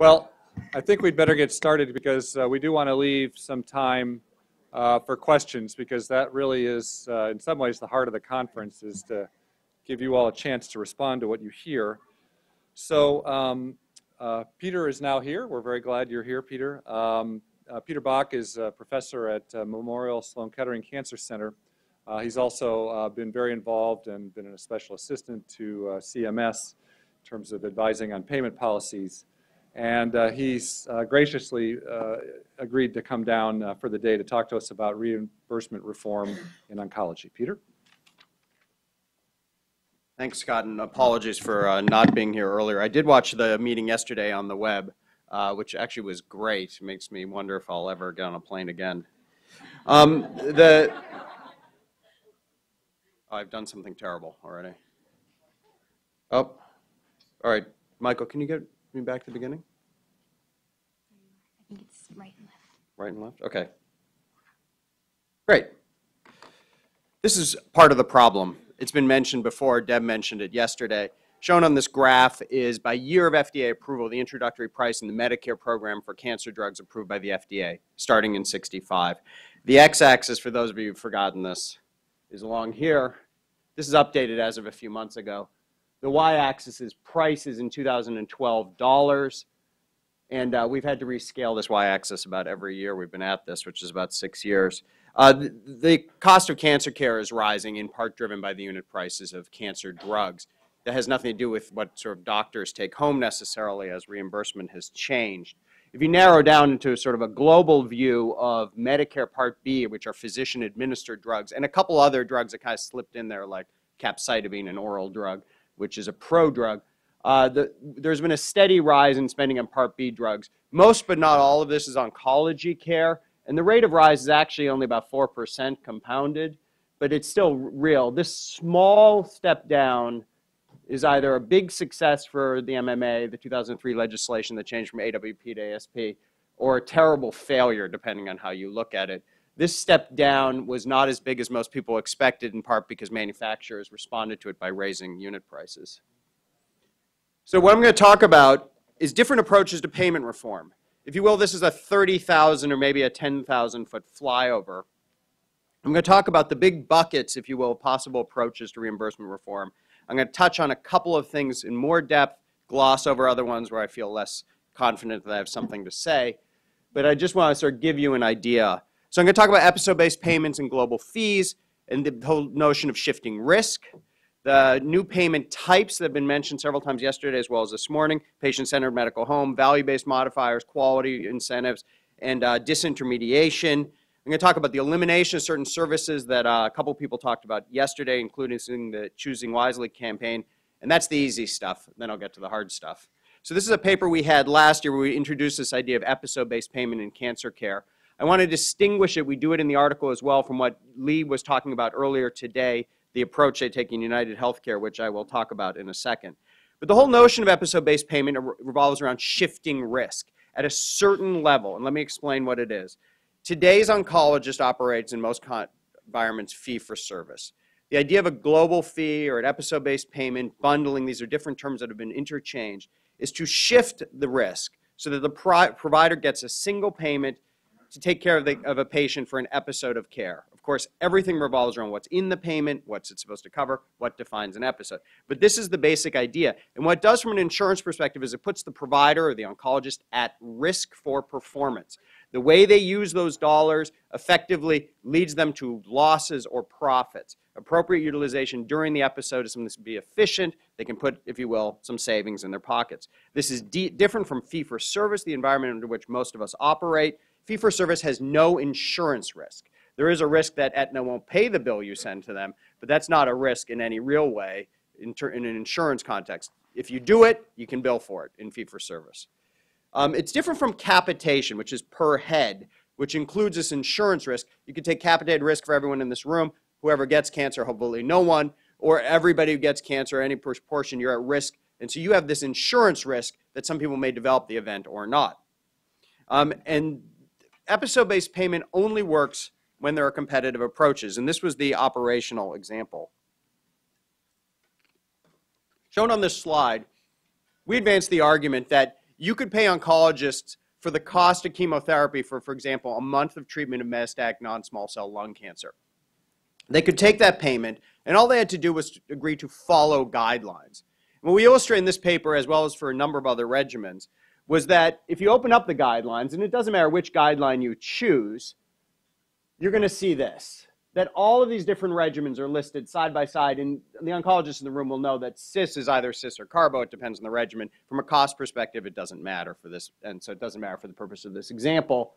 Well, I think we'd better get started because we do want to leave some time for questions, because that really is, in some ways, the heart of the conference, is to give you all a chance to respond to what you hear. So Peter is now here. We're very glad you're here, Peter. Peter Bach is a professor at Memorial Sloan Kettering Cancer Center. He's also been very involved and been a special assistant to CMS in terms of advising on payment policies. And he's graciously agreed to come down for the day to talk to us about reimbursement reform in oncology. Peter? Thanks, Scott, and apologies for not being here earlier. I did watch the meeting yesterday on the web, which actually was great. It makes me wonder if I'll ever get on a plane again. Oh, I've done something terrible already. Oh, all right. Michael, can you get me back to the beginning? I think it's right and left. Right and left? Okay. Great. This is part of the problem. It's been mentioned before. Deb mentioned it yesterday. Shown on this graph is, by year of FDA approval, the introductory price in the Medicare program for cancer drugs approved by the FDA, starting in 65. The x-axis, for those of you who've forgotten this, is along here. This is updated as of a few months ago. The y-axis is prices in 2012 dollars, and we've had to rescale this y-axis about every year we've been at this, which is about 6 years. The cost of cancer care is rising, in part driven by the unit prices of cancer drugs. That has nothing to do with what sort of doctors take home necessarily, as reimbursement has changed. If you narrow down into sort of a global view of Medicare Part B, which are physician-administered drugs, and a couple other drugs that kind of slipped in there, like capecitabine, an oral drug, which is a pro-drug, there's been a steady rise in spending on Part B drugs. Most but not all of this is oncology care, and the rate of rise is actually only about 4% compounded, but it's still real. This small step down is either a big success for the MMA, the 2003 legislation that changed from AWP to ASP, or a terrible failure, depending on how you look at it. This step down was not as big as most people expected, in part because manufacturers responded to it by raising unit prices. So what I'm going to talk about is different approaches to payment reform. If you will, this is a 30,000 or maybe a 10,000-foot flyover. I'm going to talk about the big buckets, if you will, possible approaches to reimbursement reform. I'm going to touch on a couple of things in more depth, gloss over other ones where I feel less confident that I have something to say, but I just want to sort of give you an idea. So I'm going to talk about episode-based payments and global fees, and the whole notion of shifting risk, the new payment types that have been mentioned several times yesterday as well as this morning: patient-centered medical home, value-based modifiers, quality incentives, and disintermediation. I'm going to talk about the elimination of certain services that a couple people talked about yesterday, including the Choosing Wisely campaign, and that's the easy stuff. Then I'll get to the hard stuff. So this is a paper we had last year where we introduced this idea of episode-based payment in cancer care. I want to distinguish it, we do it in the article as well, from what Lee was talking about earlier today, the approach they take in UnitedHealthcare, which I will talk about in a second. But the whole notion of episode-based payment revolves around shifting risk at a certain level, and let me explain what it is. Today's oncologist operates in most environments fee-for-service. The idea of a global fee or an episode-based payment, bundling, these are different terms that have been interchanged, is to shift the risk so that the provider gets a single payment to take care of a patient for an episode of care. Of course, everything revolves around what's in the payment, what's it supposed to cover, what defines an episode. But this is the basic idea. And what it does from an insurance perspective is it puts the provider or the oncologist at risk for performance. The way they use those dollars effectively leads them to losses or profits. Appropriate utilization during the episode is something that's be efficient. They can put, if you will, some savings in their pockets. This is different from fee-for-service, the environment under which most of us operate. Fee-for-service has no insurance risk. There is a risk that Aetna won't pay the bill you send to them, but that's not a risk in any real way in an insurance context. If you do it, you can bill for it in fee-for-service. It's different from capitation, which is per head, which includes this insurance risk. You can take capitated risk for everyone in this room, whoever gets cancer, hopefully no one, or everybody who gets cancer, any proportion, you're at risk. And so you have this insurance risk that some people may develop the event or not. And episode-based payment only works when there are competitive approaches, and this was the operational example. Shown on this slide, we advanced the argument that you could pay oncologists for the cost of chemotherapy for example, a month of treatment of metastatic non-small cell lung cancer. They could take that payment, and all they had to do was to agree to follow guidelines. What we illustrate in this paper, as well as for a number of other regimens, was that if you open up the guidelines, and it doesn't matter which guideline you choose, you're going to see this, that all of these different regimens are listed side by side, and the oncologists in the room will know that cis is either cis or carbo. It depends on the regimen. From a cost perspective, it doesn't matter for this, and so it doesn't matter for the purpose of this example.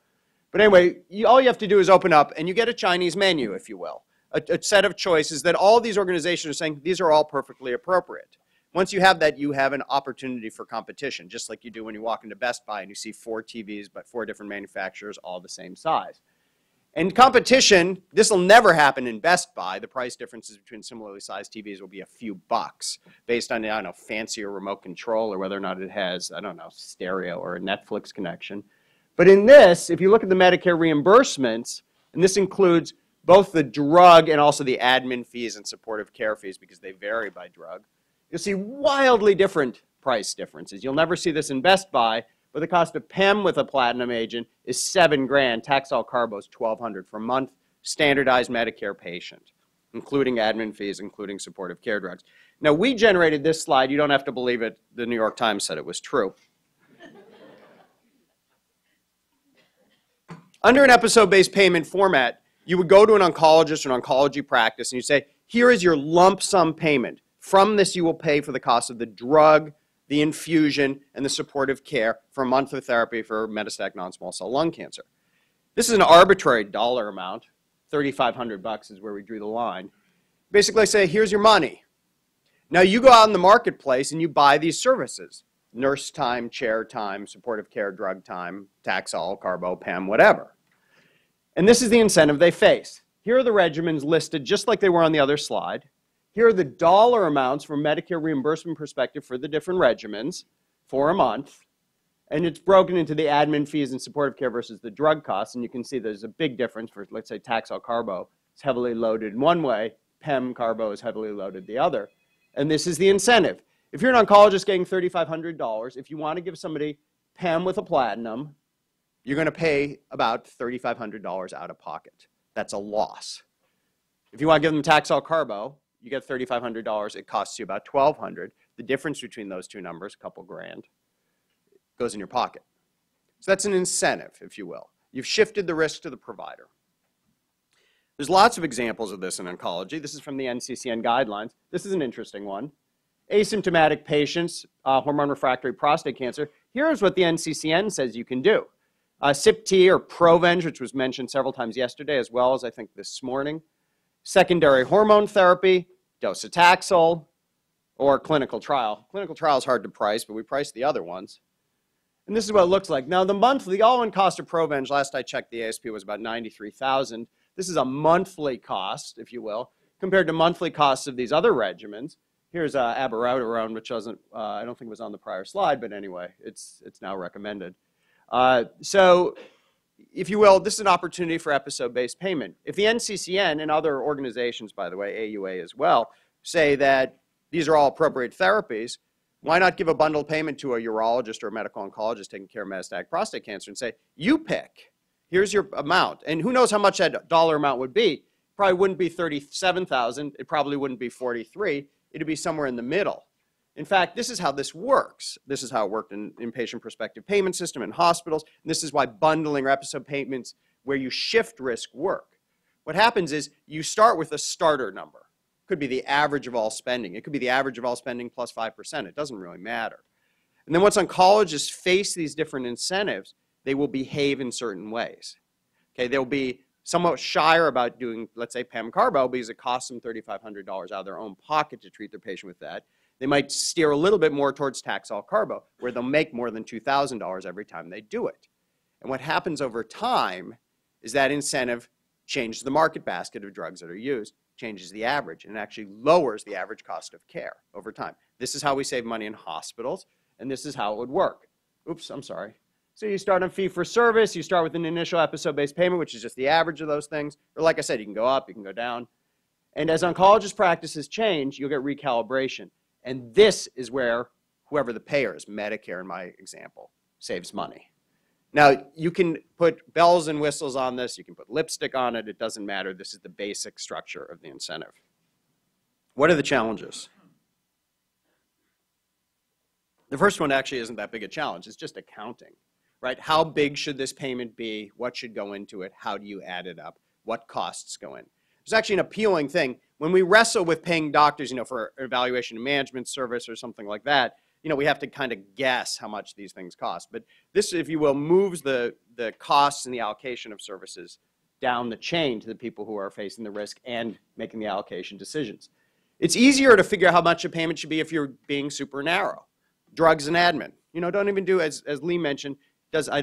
But anyway, all you have to do is open up, and you get a Chinese menu, if you will, a set of choices that all these organizations are saying, these are all perfectly appropriate. Once you have that, you have an opportunity for competition, just like you do when you walk into Best Buy and you see 4 TVs by 4 different manufacturers, all the same size. And competition, this will never happen in Best Buy. The price differences between similarly sized TVs will be a few bucks based on, I don't know, fancier remote control or whether or not it has, I don't know, stereo or a Netflix connection. But in this, if you look at the Medicare reimbursements, and this includes both the drug and also the admin fees and supportive care fees because they vary by drug, you'll see wildly different price differences. You'll never see this in Best Buy, but the cost of PEM with a platinum agent is $7,000. Taxol Carbo is $1,200 per month, standardized Medicare patient, including admin fees, including supportive care drugs. Now, we generated this slide. You don't have to believe it. The New York Times said it was true. Under an episode-based payment format, you would go to an oncologist or an oncology practice, and you'd say, here is your lump sum payment. From this, you will pay for the cost of the drug, the infusion, and the supportive care for a month of therapy for metastatic non-small cell lung cancer. This is an arbitrary dollar amount. $3,500 is where we drew the line. Basically, I say, here's your money. Now, you go out in the marketplace and you buy these services. Nurse time, chair time, supportive care, drug time, Taxol, Carbo, PEM, whatever. And this is the incentive they face. Here are the regimens listed just like they were on the other slide. Here are the dollar amounts from Medicare reimbursement perspective for the different regimens for a month. And it's broken into the admin fees and supportive care versus the drug costs. And you can see there's a big difference for, let's say, Taxol Carbo. It's heavily loaded in one way. PEM Carbo is heavily loaded the other. And this is the incentive. If you're an oncologist getting $3,500, if you want to give somebody PEM with a platinum, you're going to pay about $3,500 out of pocket. That's a loss. If you want to give them Taxol Carbo, you get $3,500, it costs you about $1,200. The difference between those two numbers, a couple grand, goes in your pocket. So that's an incentive, if you will. You've shifted the risk to the provider. There's lots of examples of this in oncology. This is from the NCCN guidelines. This is an interesting one. Asymptomatic patients, hormone refractory prostate cancer, here's what the NCCN says you can do. CIP-T or Provenge, which was mentioned several times yesterday, as well as I think this morning. Secondary hormone therapy, docetaxel, or clinical trial. Clinical trial is hard to price, but we priced the other ones. And this is what it looks like. Now, the monthly, all-in cost of Provenge, last I checked, the ASP was about $93,000. This is a monthly cost, if you will, compared to monthly costs of these other regimens. Here's abiraterone, which wasn't, I don't think it was on the prior slide, but anyway, it's now recommended. So, if you will, this is an opportunity for episode-based payment. If the NCCN and other organizations, by the way, AUA as well, say that these are all appropriate therapies, why not give a bundle payment to a urologist or a medical oncologist taking care of metastatic prostate cancer and say, you pick, here's your amount. And who knows how much that dollar amount would be. Probably wouldn't be $37,000. It probably wouldn't be $43,000. It would be somewhere in the middle. In fact, this is how this works. This is how it worked in inpatient prospective payment system in hospitals. And this is why bundling or episode payments where you shift risk work. What happens is you start with a starter number. It could be the average of all spending. It could be the average of all spending plus 5%. It doesn't really matter. And then once oncologists face these different incentives, they will behave in certain ways. Okay, they'll be somewhat shyer about doing, let's say, PEM Carbo because it costs them $3,500 out of their own pocket to treat their patient with that. They might steer a little bit more towards Taxol Carbo, where they'll make more than $2,000 every time they do it. And what happens over time is that incentive changes the market basket of drugs that are used, changes the average, and actually lowers the average cost of care over time. This is how we save money in hospitals, and this is how it would work. Oops, I'm sorry. So you start on fee for service. You start with an initial episode-based payment, which is just the average of those things. Or like I said, you can go up, you can go down. And as oncologist practices change, you'll get recalibration. And this is where whoever the payer is, Medicare in my example, saves money. Now, you can put bells and whistles on this. You can put lipstick on it. It doesn't matter. This is the basic structure of the incentive. What are the challenges? The first one actually isn't that big a challenge. It's just accounting, right? How big should this payment be? What should go into it? How do you add it up? What costs go in? It's actually an appealing thing. When we wrestle with paying doctors, you know, for evaluation and management service or something like that, you know, we have to kind of guess how much these things cost. But this, if you will, moves the costs and the allocation of services down the chain to the people who are facing the risk and making the allocation decisions. It's easier to figure out how much a payment should be if you're being super narrow. Drugs and admin. You know, don't even do, as Lee mentioned, does, I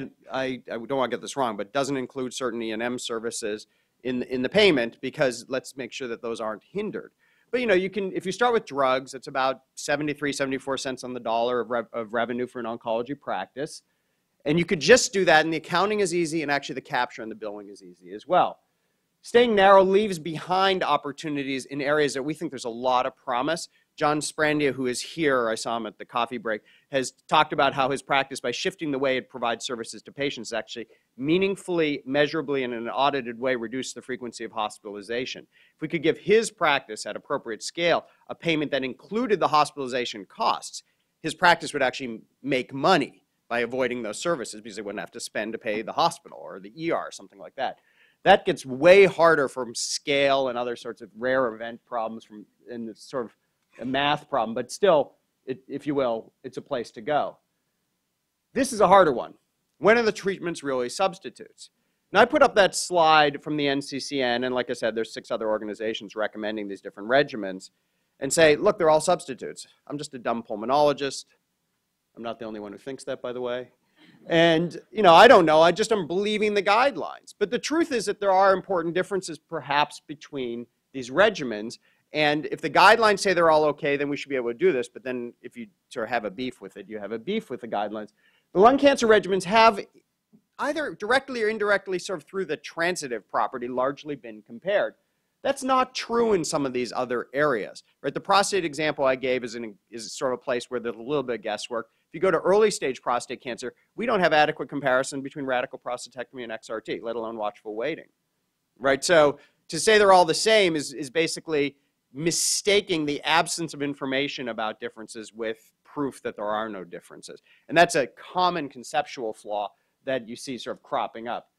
don't want to get this wrong, but doesn't include certain E&M services in the payment, because let's make sure that those aren't hindered. But, you know, you can, if you start with drugs, it's about 73, 74 cents on the dollar of revenue for an oncology practice. And you could just do that, and the accounting is easy, and actually the capture and the billing is easy as well. Staying narrow leaves behind opportunities in areas that we think there's a lot of promise. John Sprandio, who is here, I saw him at the coffee break, has talked about how his practice, by shifting the way it provides services to patients, actually meaningfully, measurably, and in an audited way, reduced the frequency of hospitalization. If we could give his practice at appropriate scale a payment that included the hospitalization costs, his practice would actually make money by avoiding those services, because they wouldn't have to spend to pay the hospital or the ER or something like that. That gets way harder from scale and other sorts of rare event problems from, and it's sort of a math problem, but still, if you will, it's a place to go. This is a harder one. When are the treatments really substitutes? Now, I put up that slide from the NCCN, and like I said, there's 6 other organizations recommending these different regimens, and say, look, they're all substitutes. I'm just a dumb pulmonologist. I'm not the only one who thinks that, by the way. And, you know, I don't know. I just am believing the guidelines. But the truth is that there are important differences, perhaps, between these regimens. And if the guidelines say they're all okay, then we should be able to do this. But then if you sort of have a beef with it, you have a beef with the guidelines. The lung cancer regimens have, either directly or indirectly, sort of through the transitive property, largely been compared. That's not true in some of these other areas, right? The prostate example I gave is sort of a place where there's a little bit of guesswork. If you go to early stage prostate cancer, we don't have adequate comparison between radical prostatectomy and XRT, let alone watchful waiting, right? So to say they're all the same is basically mistaking the absence of information about differences with proof that there are no differences. And that's a common conceptual flaw that you see sort of cropping up.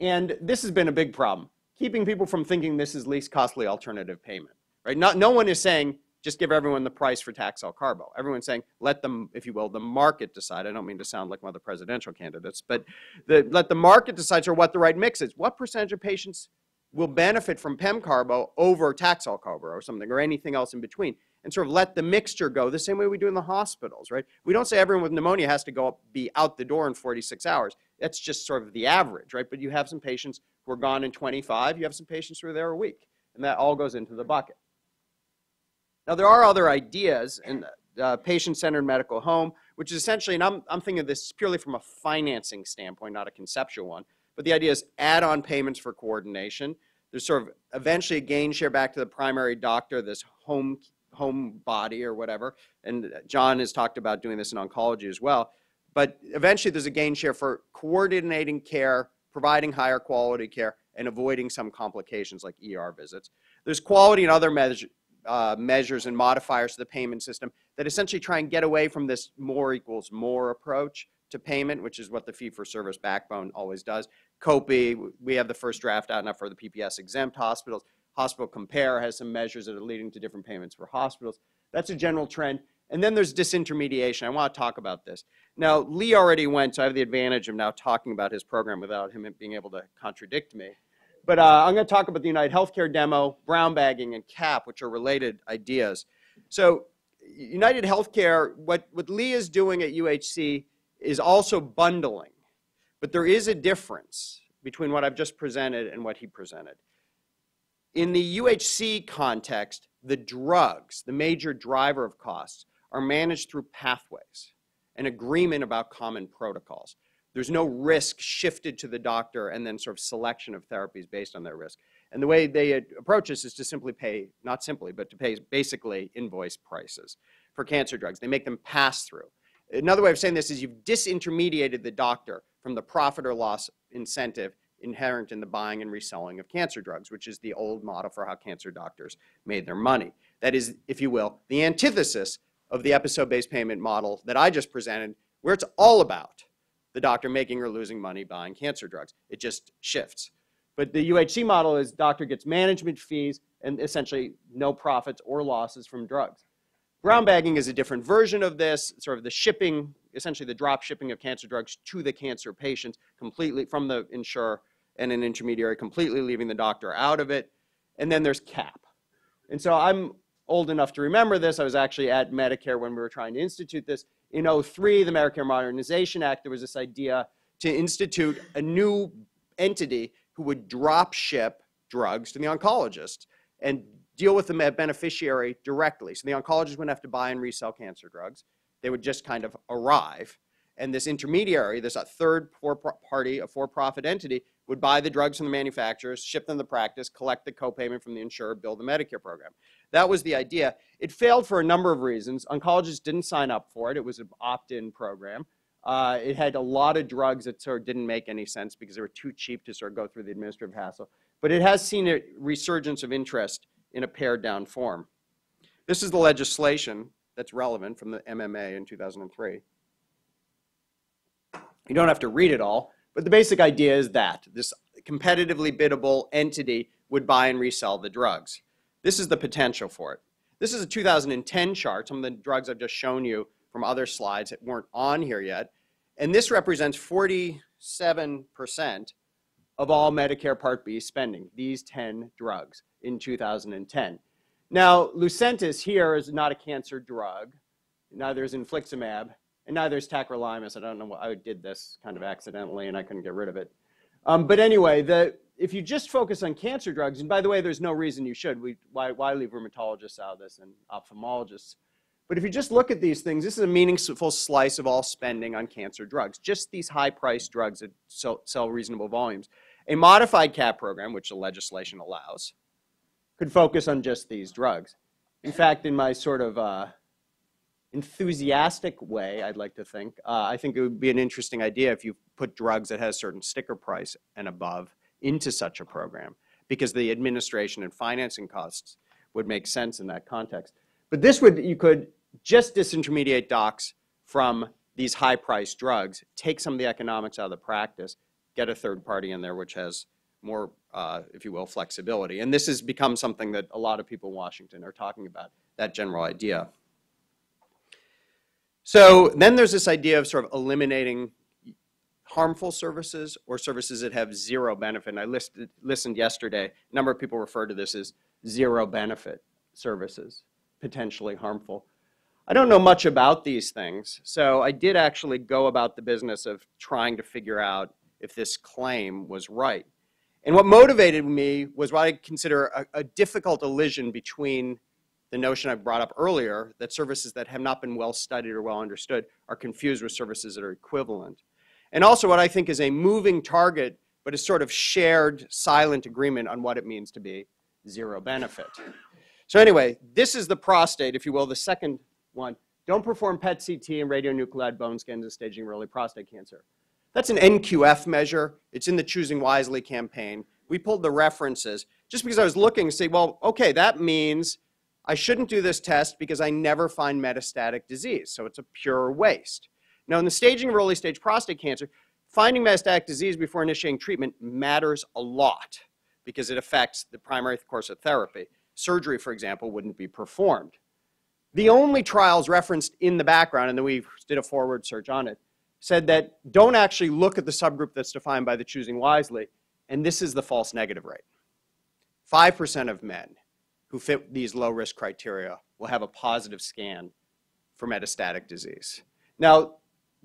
And this has been a big problem, keeping people from thinking this is least costly alternative payment, right? No one is saying, just give everyone the price for Taxol Carbo. Everyone's saying, let them, if you will, the market decide. I don't mean to sound like one of the presidential candidates, but let the market decide sort of what the right mix is. What percentage of patients will benefit from PEM Carbo over Taxol Carbo or something, or anything else in between, and sort of let the mixture go the same way we do in the hospitals, right? We don't say everyone with pneumonia has to go up, be out the door in 46 hours. That's just sort of the average, right? But you have some patients who are gone in 25. You have some patients who are there a week, and that all goes into the bucket. Now, there are other ideas in patient-centered medical home, which is essentially, and I'm thinking of this purely from a financing standpoint, not a conceptual one, but the idea is add-on payments for coordination. There's sort of eventually a gain share back to the primary doctor, this home body or whatever. And John has talked about doing this in oncology as well. But eventually there's a gain share for coordinating care, providing higher quality care, and avoiding some complications like ER visits. There's quality and other measures and modifiers to the payment system that essentially try and get away from this more equals more approach to payment, which is what the fee-for-service backbone always does. COPE, we have the first draft out now for the PPS exempt hospitals. Hospital Compare has some measures that are leading to different payments for hospitals. That's a general trend. And then there's disintermediation. I want to talk about this. Now, Lee already went, so I have the advantage of now talking about his program without him being able to contradict me. But I'm going to talk about the UnitedHealthcare demo, brown bagging, and CAP, which are related ideas. So UnitedHealthcare, what Lee is doing at UHC is also bundling, but there is a difference between what I've just presented and what he presented. In the UHC context, the drugs, the major driver of costs, are managed through pathways, an agreement about common protocols. There's no risk shifted to the doctor and then sort of selection of therapies based on their risk. And the way they approach this is to simply pay, not simply, but to pay basically invoice prices. for cancer drugs. They make them pass through. Another way of saying this is you've disintermediated the doctor from the profit or loss incentive inherent in the buying and reselling of cancer drugs, which is the old model for how cancer doctors made their money. That is, if you will, the antithesis of the episode-based payment model that I just presented, where it's all about the doctor making or losing money buying cancer drugs. It just shifts. But the UHC model is doctor gets management fees and essentially no profits or losses from drugs. Brown bagging is a different version of this, sort of the shipping, essentially the drop shipping of cancer drugs to the cancer patients completely from the insurer and an intermediary, completely leaving the doctor out of it. And then there's CAP. And so I'm old enough to remember this. I was actually at Medicare when we were trying to institute this. In 2003, the Medicare Modernization Act, there was this idea to institute a new entity who would drop ship drugs to the oncologist and deal with the beneficiary directly. So the oncologist wouldn't have to buy and resell cancer drugs. They would just kind of arrive. And this intermediary, this third party, a for-profit entity, would buy the drugs from the manufacturers, ship them to practice, collect the co-payment from the insurer, build the Medicare program. That was the idea. It failed for a number of reasons. Oncologists didn't sign up for it. It was an opt-in program. It had a lot of drugs that sort of didn't make any sense because they were too cheap to sort of go through the administrative hassle. But it has seen a resurgence of interest in a pared-down form. This is the legislation that's relevant from the MMA in 2003. You don't have to read it all, but the basic idea is that this competitively biddable entity would buy and resell the drugs. This is the potential for it. This is a 2010 chart. Some of the drugs I've just shown you from other slides that weren't on here yet. And this represents 47% of all Medicare Part B spending, these 10 drugs in 2010. Now, Lucentis here is not a cancer drug, neither is infliximab, and neither is tacrolimus. I don't know, I did this kind of accidentally and I couldn't get rid of it. But anyway, if you just focus on cancer drugs, and by the way, there's no reason you should. Why leave rheumatologists out of this and ophthalmologists? But if you just look at these things, this is a meaningful slice of all spending on cancer drugs, just these high-priced drugs that sell reasonable volumes. A modified CAP program, which the legislation allows, could focus on just these drugs. In fact, in my sort of enthusiastic way, I'd like to think, I think it would be an interesting idea if you put drugs that has a certain sticker price and above into such a program, because the administration and financing costs would make sense in that context. But this would, you could just disintermediate docs from these high-priced drugs, take some of the economics out of the practice, get a third party in there which has more, if you will, flexibility. And this has become something that a lot of people in Washington are talking about, that general idea. So then there's this idea of sort of eliminating harmful services or services that have zero benefit. And I listened yesterday, a number of people refer to this as zero benefit services, potentially harmful. I don't know much about these things, so I did actually go about the business of trying to figure out if this claim was right. And what motivated me was what I consider a difficult elision between the notion I brought up earlier that services that have not been well studied or well understood are confused with services that are equivalent. And also what I think is a moving target, but a sort of shared silent agreement on what it means to be zero benefit. So anyway, this is the prostate, if you will, the second one. Don't perform PET CT and radionuclide bone scans in staging early prostate cancer. That's an NQF measure. It's in the Choosing Wisely campaign. We pulled the references just because I was looking to say, well, okay, that means I shouldn't do this test because I never find metastatic disease. So it's a pure waste. Now, in the staging of early stage prostate cancer, finding metastatic disease before initiating treatment matters a lot because it affects the primary course of therapy. Surgery, for example, wouldn't be performed. The only trials referenced in the background, and then we did a forward search on it, said that don't actually look at the subgroup that's defined by the Choosing Wisely, and this is the false negative rate. 5% of men who fit these low-risk criteria will have a positive scan for metastatic disease. Now,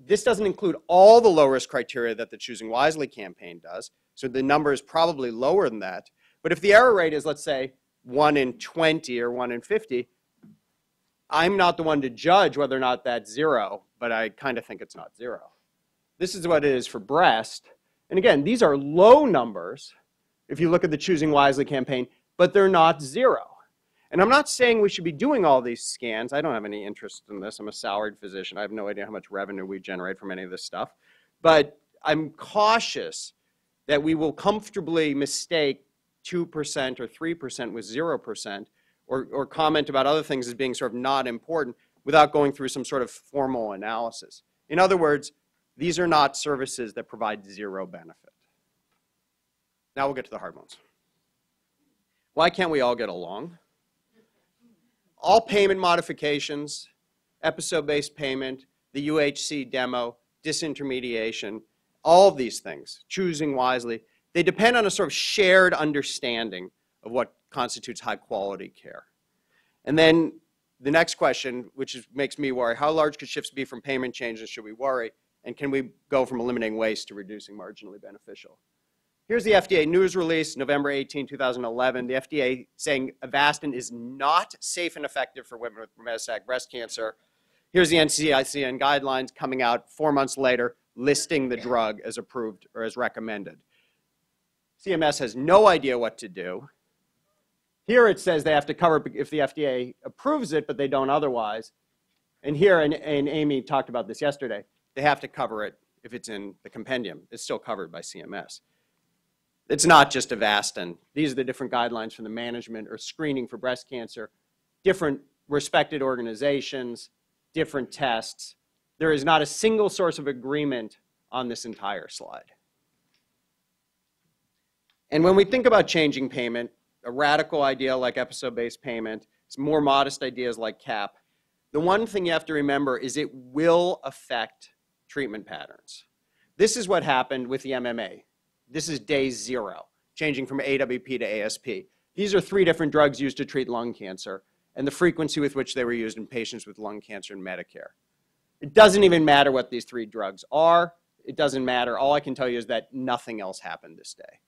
this doesn't include all the low-risk criteria that the Choosing Wisely campaign does, so the number is probably lower than that. But if the error rate is, let's say, 1 in 20 or 1 in 50, I'm not the one to judge whether or not that's zero, but I kind of think it's not zero. This is what it is for breast. And again, these are low numbers if you look at the Choosing Wisely campaign, but they're not zero. And I'm not saying we should be doing all these scans. I don't have any interest in this. I'm a salaried physician. I have no idea how much revenue we generate from any of this stuff. But I'm cautious that we will comfortably mistake 2% or 3% with 0% or comment about other things as being sort of not important without going through some sort of formal analysis. In other words, these are not services that provide zero benefit. Now we'll get to the hard ones. Why can't we all get along? All payment modifications, episode-based payment, the UHC demo, disintermediation, all of these things, choosing wisely, they depend on a sort of shared understanding of what constitutes high-quality care. And then the next question, which is, makes me worry, how large could shifts be from payment changes? Should we worry? And can we go from eliminating waste to reducing marginally beneficial? Here's the FDA news release, November 18, 2011. The FDA saying Avastin is not safe and effective for women with metastatic breast cancer. Here's the NCCN guidelines coming out 4 months later, listing the drug as approved or as recommended. CMS has no idea what to do. Here it says they have to cover it if the FDA approves it, but they don't otherwise. And here, and Amy talked about this yesterday, they have to cover it if it's in the compendium. It's still covered by CMS. It's not just Avastin. These are the different guidelines for the management or screening for breast cancer, different respected organizations, different tests. There is not a single source of agreement on this entire slide. And when we think about changing payment, a radical idea like episode-based payment, some more modest ideas like CAP, the one thing you have to remember is it will affect treatment patterns. This is what happened with the MMA. This is day zero, changing from AWP to ASP. These are three different drugs used to treat lung cancer and the frequency with which they were used in patients with lung cancer and Medicare. It doesn't even matter what these three drugs are. It doesn't matter. All I can tell you is that nothing else happened this day.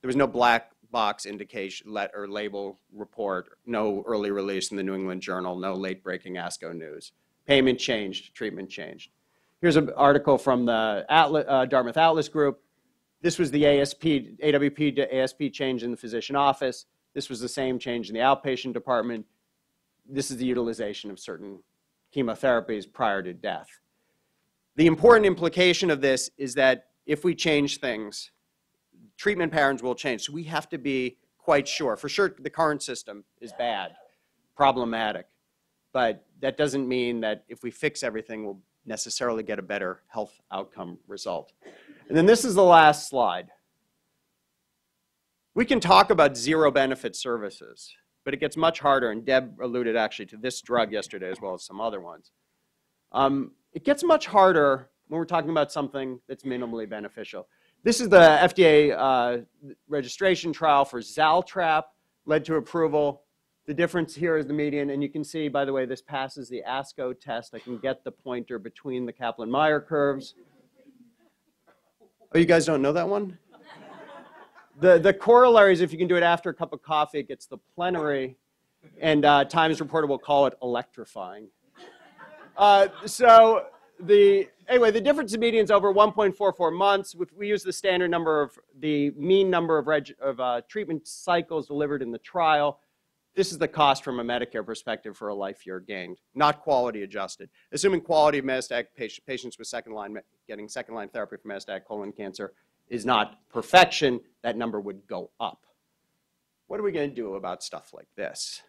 There was no black box indication or label report, no early release in the New England Journal, no late-breaking ASCO news. Payment changed, treatment changed. Here's an article from the Dartmouth Atlas Group. This was the ASP, AWP to ASP change in the physician office. This was the same change in the outpatient department. This is the utilization of certain chemotherapies prior to death. The important implication of this is that if we change things, treatment patterns will change. So we have to be quite sure. For sure, the current system is bad, problematic. But that doesn't mean that if we fix everything, we'll necessarily get a better health outcome result. And then this is the last slide. We can talk about zero benefit services, but it gets much harder, and Deb alluded actually to this drug yesterday as well as some other ones. It gets much harder when we're talking about something that's minimally beneficial. This is the FDA registration trial for ZALTRAP, led to approval. The difference here is the median, and you can see, by the way, this passes the ASCO test. I can get the pointer between the Kaplan-Meier curves. Oh, you guys don't know that one? The corollary is if you can do it after a cup of coffee, it gets the plenary, and Times Reporter will call it electrifying. Anyway, the difference in median is over 1.44 months. We use the standard number of the mean number of treatment cycles delivered in the trial. This is the cost from a Medicare perspective for a life year gained, not quality adjusted. Assuming quality of metastatic patients with second-line, getting second-line therapy for metastatic colon cancer is not perfection, that number would go up. What are we going to do about stuff like this?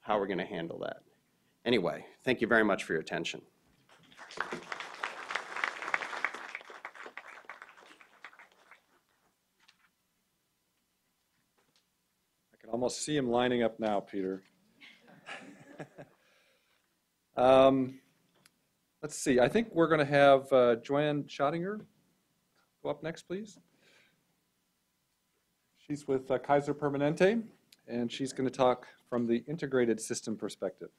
How are we going to handle that? Anyway, thank you very much for your attention. Almost see him lining up now, Peter. Let's see. I think we're going to have Joanne Schottinger go up next, please. She's with Kaiser Permanente, and she's going to talk from the integrated system perspective.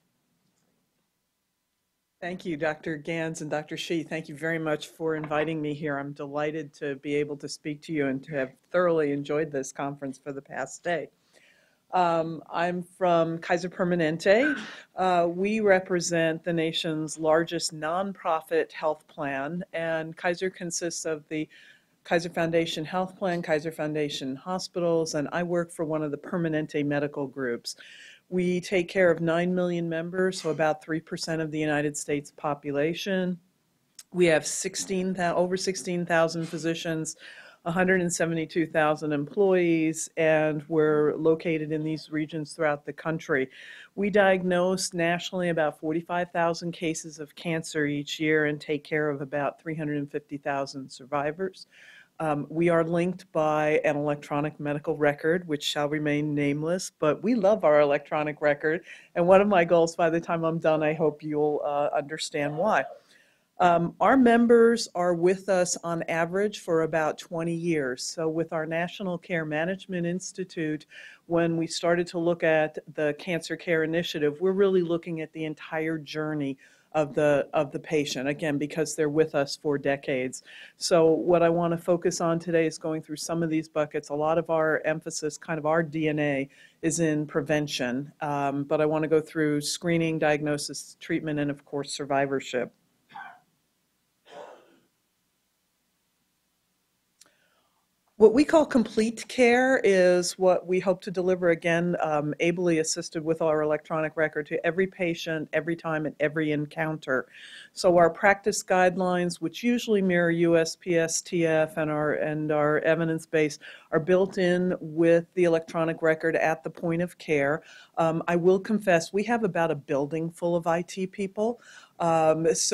Thank you, Dr. Ganz and Dr. Shi. Thank you very much for inviting me here. I'm delighted to be able to speak to you and to have thoroughly enjoyed this conference for the past day. I'm from Kaiser Permanente. We represent the nation's largest nonprofit health plan, and Kaiser consists of the Kaiser Foundation Health Plan, Kaiser Foundation Hospitals, and I work for one of the Permanente Medical Groups, We take care of 9 million members, so about 3% of the United States population. We have over 16,000 physicians, 172,000 employees, and we're located in these regions throughout the country. We diagnose nationally about 45,000 cases of cancer each year and take care of about 350,000 survivors. We are linked by an electronic medical record, which shall remain nameless, but we love our electronic record. And one of my goals, by the time I'm done, I hope you'll understand why. Our members are with us on average for about 20 years. So with our National Care Management Institute, when we started to look at the Cancer Care Initiative, we're really looking at the entire journey of the patient, again, because they're with us for decades. So what I want to focus on today is going through some of these buckets. A lot of our emphasis, kind of our DNA, is in prevention, but I want to go through screening, diagnosis, treatment, and of course survivorship. What we call complete care is what we hope to deliver, again, ably assisted with our electronic record, to every patient, every time, and every encounter. So our practice guidelines, which usually mirror USPSTF and our evidence base, are built in with the electronic record at the point of care. I will confess, we have about a building full of IT people. This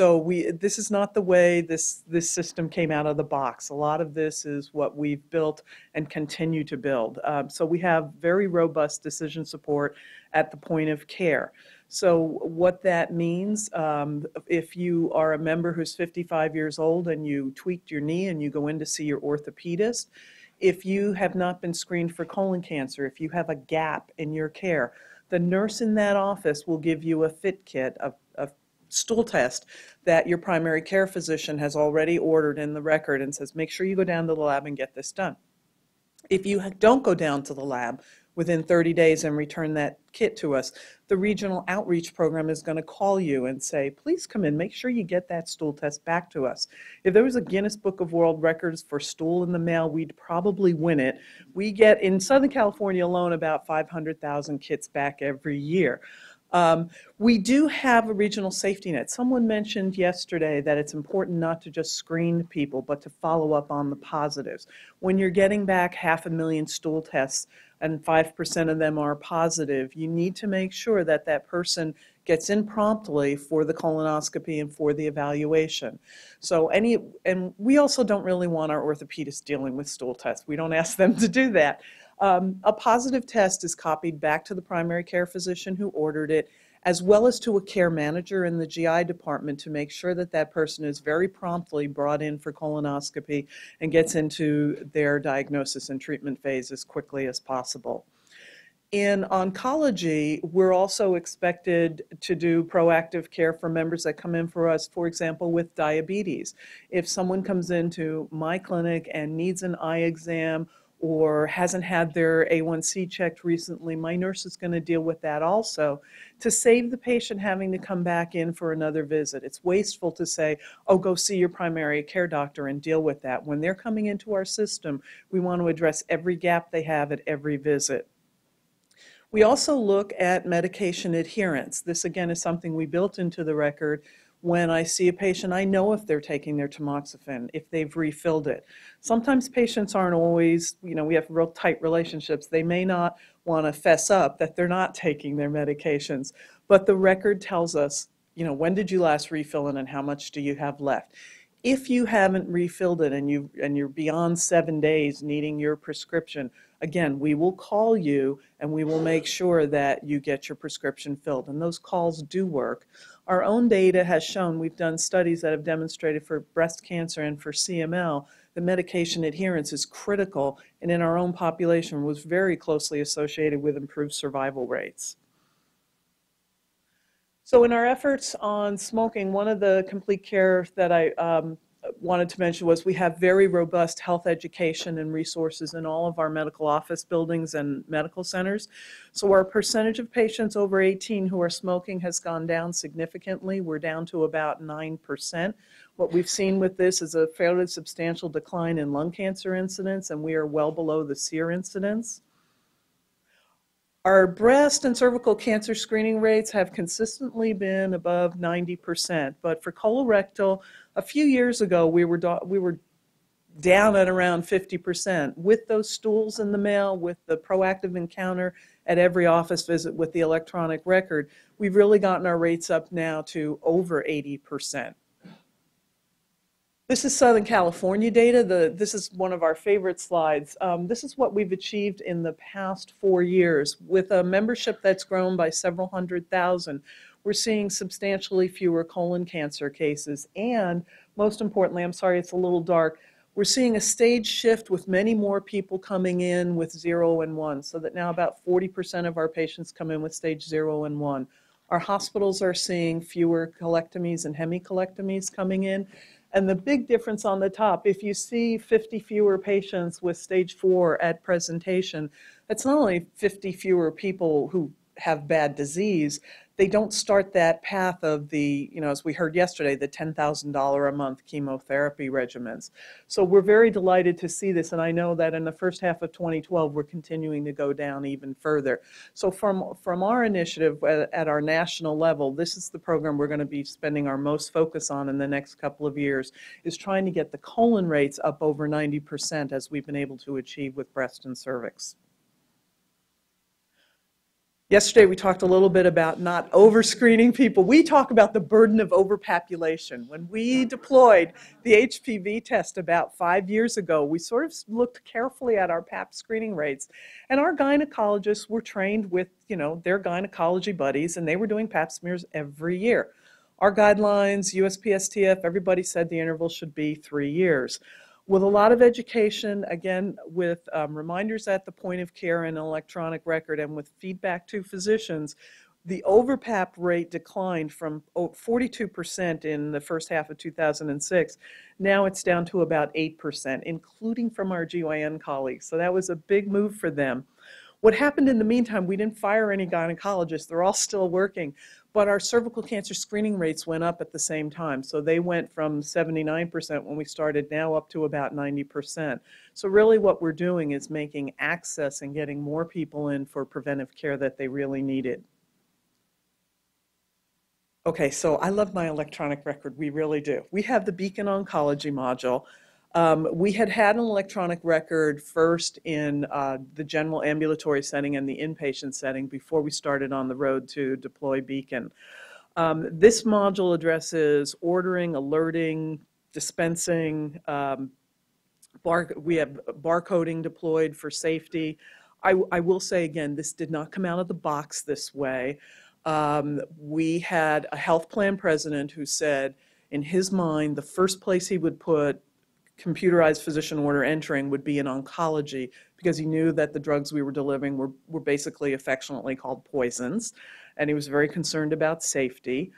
is not the way this system came out of the box. A lot of this is what we've built and continue to build. So we have very robust decision support at the point of care. So what that means, if you are a member who's 55 years old and you tweaked your knee and you go in to see your orthopedist, if you have not been screened for colon cancer, if you have a gap in your care, the nurse in that office will give you a fit kit, a stool test that your primary care physician has already ordered in the record and says, make sure you go down to the lab and get this done. If you don't go down to the lab within 30 days and return that kit to us, the regional outreach program is going to call you and say, please come in, make sure you get that stool test back to us. If there was a Guinness Book of World Records for stool in the mail, we'd probably win it. We get, in Southern California alone, about 500,000 kits back every year. We do have a regional safety net. Someone mentioned yesterday that it's important not to just screen people, but to follow up on the positives. When you're getting back 500,000 stool tests and 5% of them are positive, you need to make sure that that person gets in promptly for the colonoscopy and for the evaluation. So and we also don't really want our orthopedists dealing with stool tests. We don't ask them to do that. A positive test is copied back to the primary care physician who ordered it, as well as to a care manager in the GI department to make sure that that person is very promptly brought in for colonoscopy and gets into their diagnosis and treatment phase as quickly as possible. In oncology, we're also expected to do proactive care for members that come in for us, for example, with diabetes. If someone comes into my clinic and needs an eye exam or hasn't had their A1C checked recently, my nurse is going to deal with that also to save the patient having to come back in for another visit. It's wasteful to say, oh, go see your primary care doctor and deal with that. When they're coming into our system, we want to address every gap they have at every visit. We also look at medication adherence. This, again, is something we built into the record. When I see a patient, I know if they're taking their tamoxifen, if they've refilled it. Sometimes patients aren't always, you know, we have real tight relationships. They may not want to fess up that they're not taking their medications, but the record tells us, you know, when did you last refill it and how much do you have left? If you haven't refilled it and you're beyond 7 days needing your prescription, again, we will call you and we will make sure that you get your prescription filled. And those calls do work. Our own data has shown, we've done studies that have demonstrated for breast cancer and for CML, the medication adherence is critical, and in our own population was very closely associated with improved survival rates. So in our efforts on smoking, one of the complete care that I wanted to mention was we have very robust health education and resources in all of our medical office buildings and medical centers. So our percentage of patients over 18 who are smoking has gone down significantly. We're down to about 9%. What we've seen with this is a fairly substantial decline in lung cancer incidence, and we are well below the SEER incidence. Our breast and cervical cancer screening rates have consistently been above 90%, but for colorectal, a few years ago, we were down at around 50% with those stools in the mail, with the proactive encounter at every office visit, with the electronic record. We've really gotten our rates up now to over 80%. This is Southern California data. This is one of our favorite slides. This is what we've achieved in the past 4 years. With a membership that's grown by several hundred thousand, we're seeing substantially fewer colon cancer cases. And most importantly, I'm sorry it's a little dark, we're seeing a stage shift with many more people coming in with 0 and 1, so that now about 40% of our patients come in with stage 0 and 1. Our hospitals are seeing fewer colectomies and hemicolectomies coming in. And the big difference on the top, if you see 50 fewer patients with stage 4 at presentation, that's not only 50 fewer people who have bad disease, they don't start that path of the, as we heard yesterday, the $10,000 a month chemotherapy regimens. So we're very delighted to see this, and I know that in the first half of 2012, we're continuing to go down even further. So from our initiative at our national level, this is the program we're going to be spending our most focus on in the next couple of years, is trying to get the colon rates up over 90% as we've been able to achieve with breast and cervix. Yesterday, we talked a little bit about not over-screening people. We talk about the burden of overpopulation. When we deployed the HPV test about 5 years ago, we sort of looked carefully at our Pap screening rates. And our gynecologists were trained with, their gynecology buddies, and they were doing Pap smears every year. Our guidelines, USPSTF, everybody said the interval should be 3 years. With a lot of education, again, with reminders at the point of care and electronic record, and with feedback to physicians, the overpap rate declined from 42% in the first half of 2006. Now it's down to about 8%, including from our GYN colleagues. So that was a big move for them. What happened in the meantime, we didn't fire any gynecologists. They're all still working. But our cervical cancer screening rates went up at the same time. So they went from 79% when we started now up to about 90%. So really what we're doing is making access and getting more people in for preventive care that they really needed. Okay, so I love my electronic record. We really do. We have the Beacon Oncology module. We had an electronic record first in the general ambulatory setting and the inpatient setting before we started on the road to deploy Beacon. This module addresses ordering, alerting, dispensing, we have barcoding deployed for safety. I will say again, this did not come out of the box this way. We had a health plan president who said in his mind the first place he would put computerized physician order entering would be in oncology, because he knew that the drugs we were delivering were basically affectionately called poisons, and he was very concerned about safety.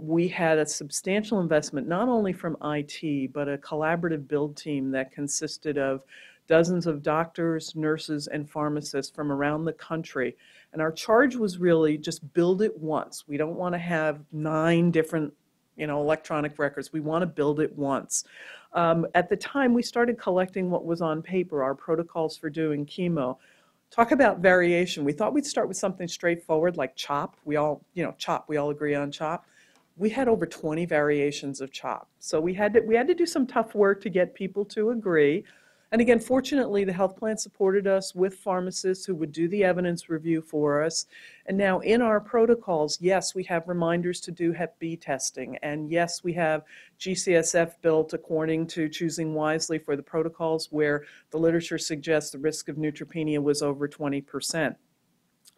We had a substantial investment, not only from IT, but a collaborative build team that consisted of dozens of doctors, nurses, and pharmacists from around the country. And our charge was really just build it once. We don't want to have 9 different electronic records. We want to build it once. At the time, we started collecting what was on paper, our protocols for doing chemo. Talk about variation. We thought we'd start with something straightforward like CHOP. We all, CHOP, we all agree on CHOP. We had over 20 variations of CHOP. So we had to do some tough work to get people to agree. And again, fortunately, the health plan supported us with pharmacists who would do the evidence review for us. And now in our protocols, yes, we have reminders to do Hep B testing. And yes, we have GCSF built according to Choosing Wisely for the protocols where the literature suggests the risk of neutropenia was over 20%.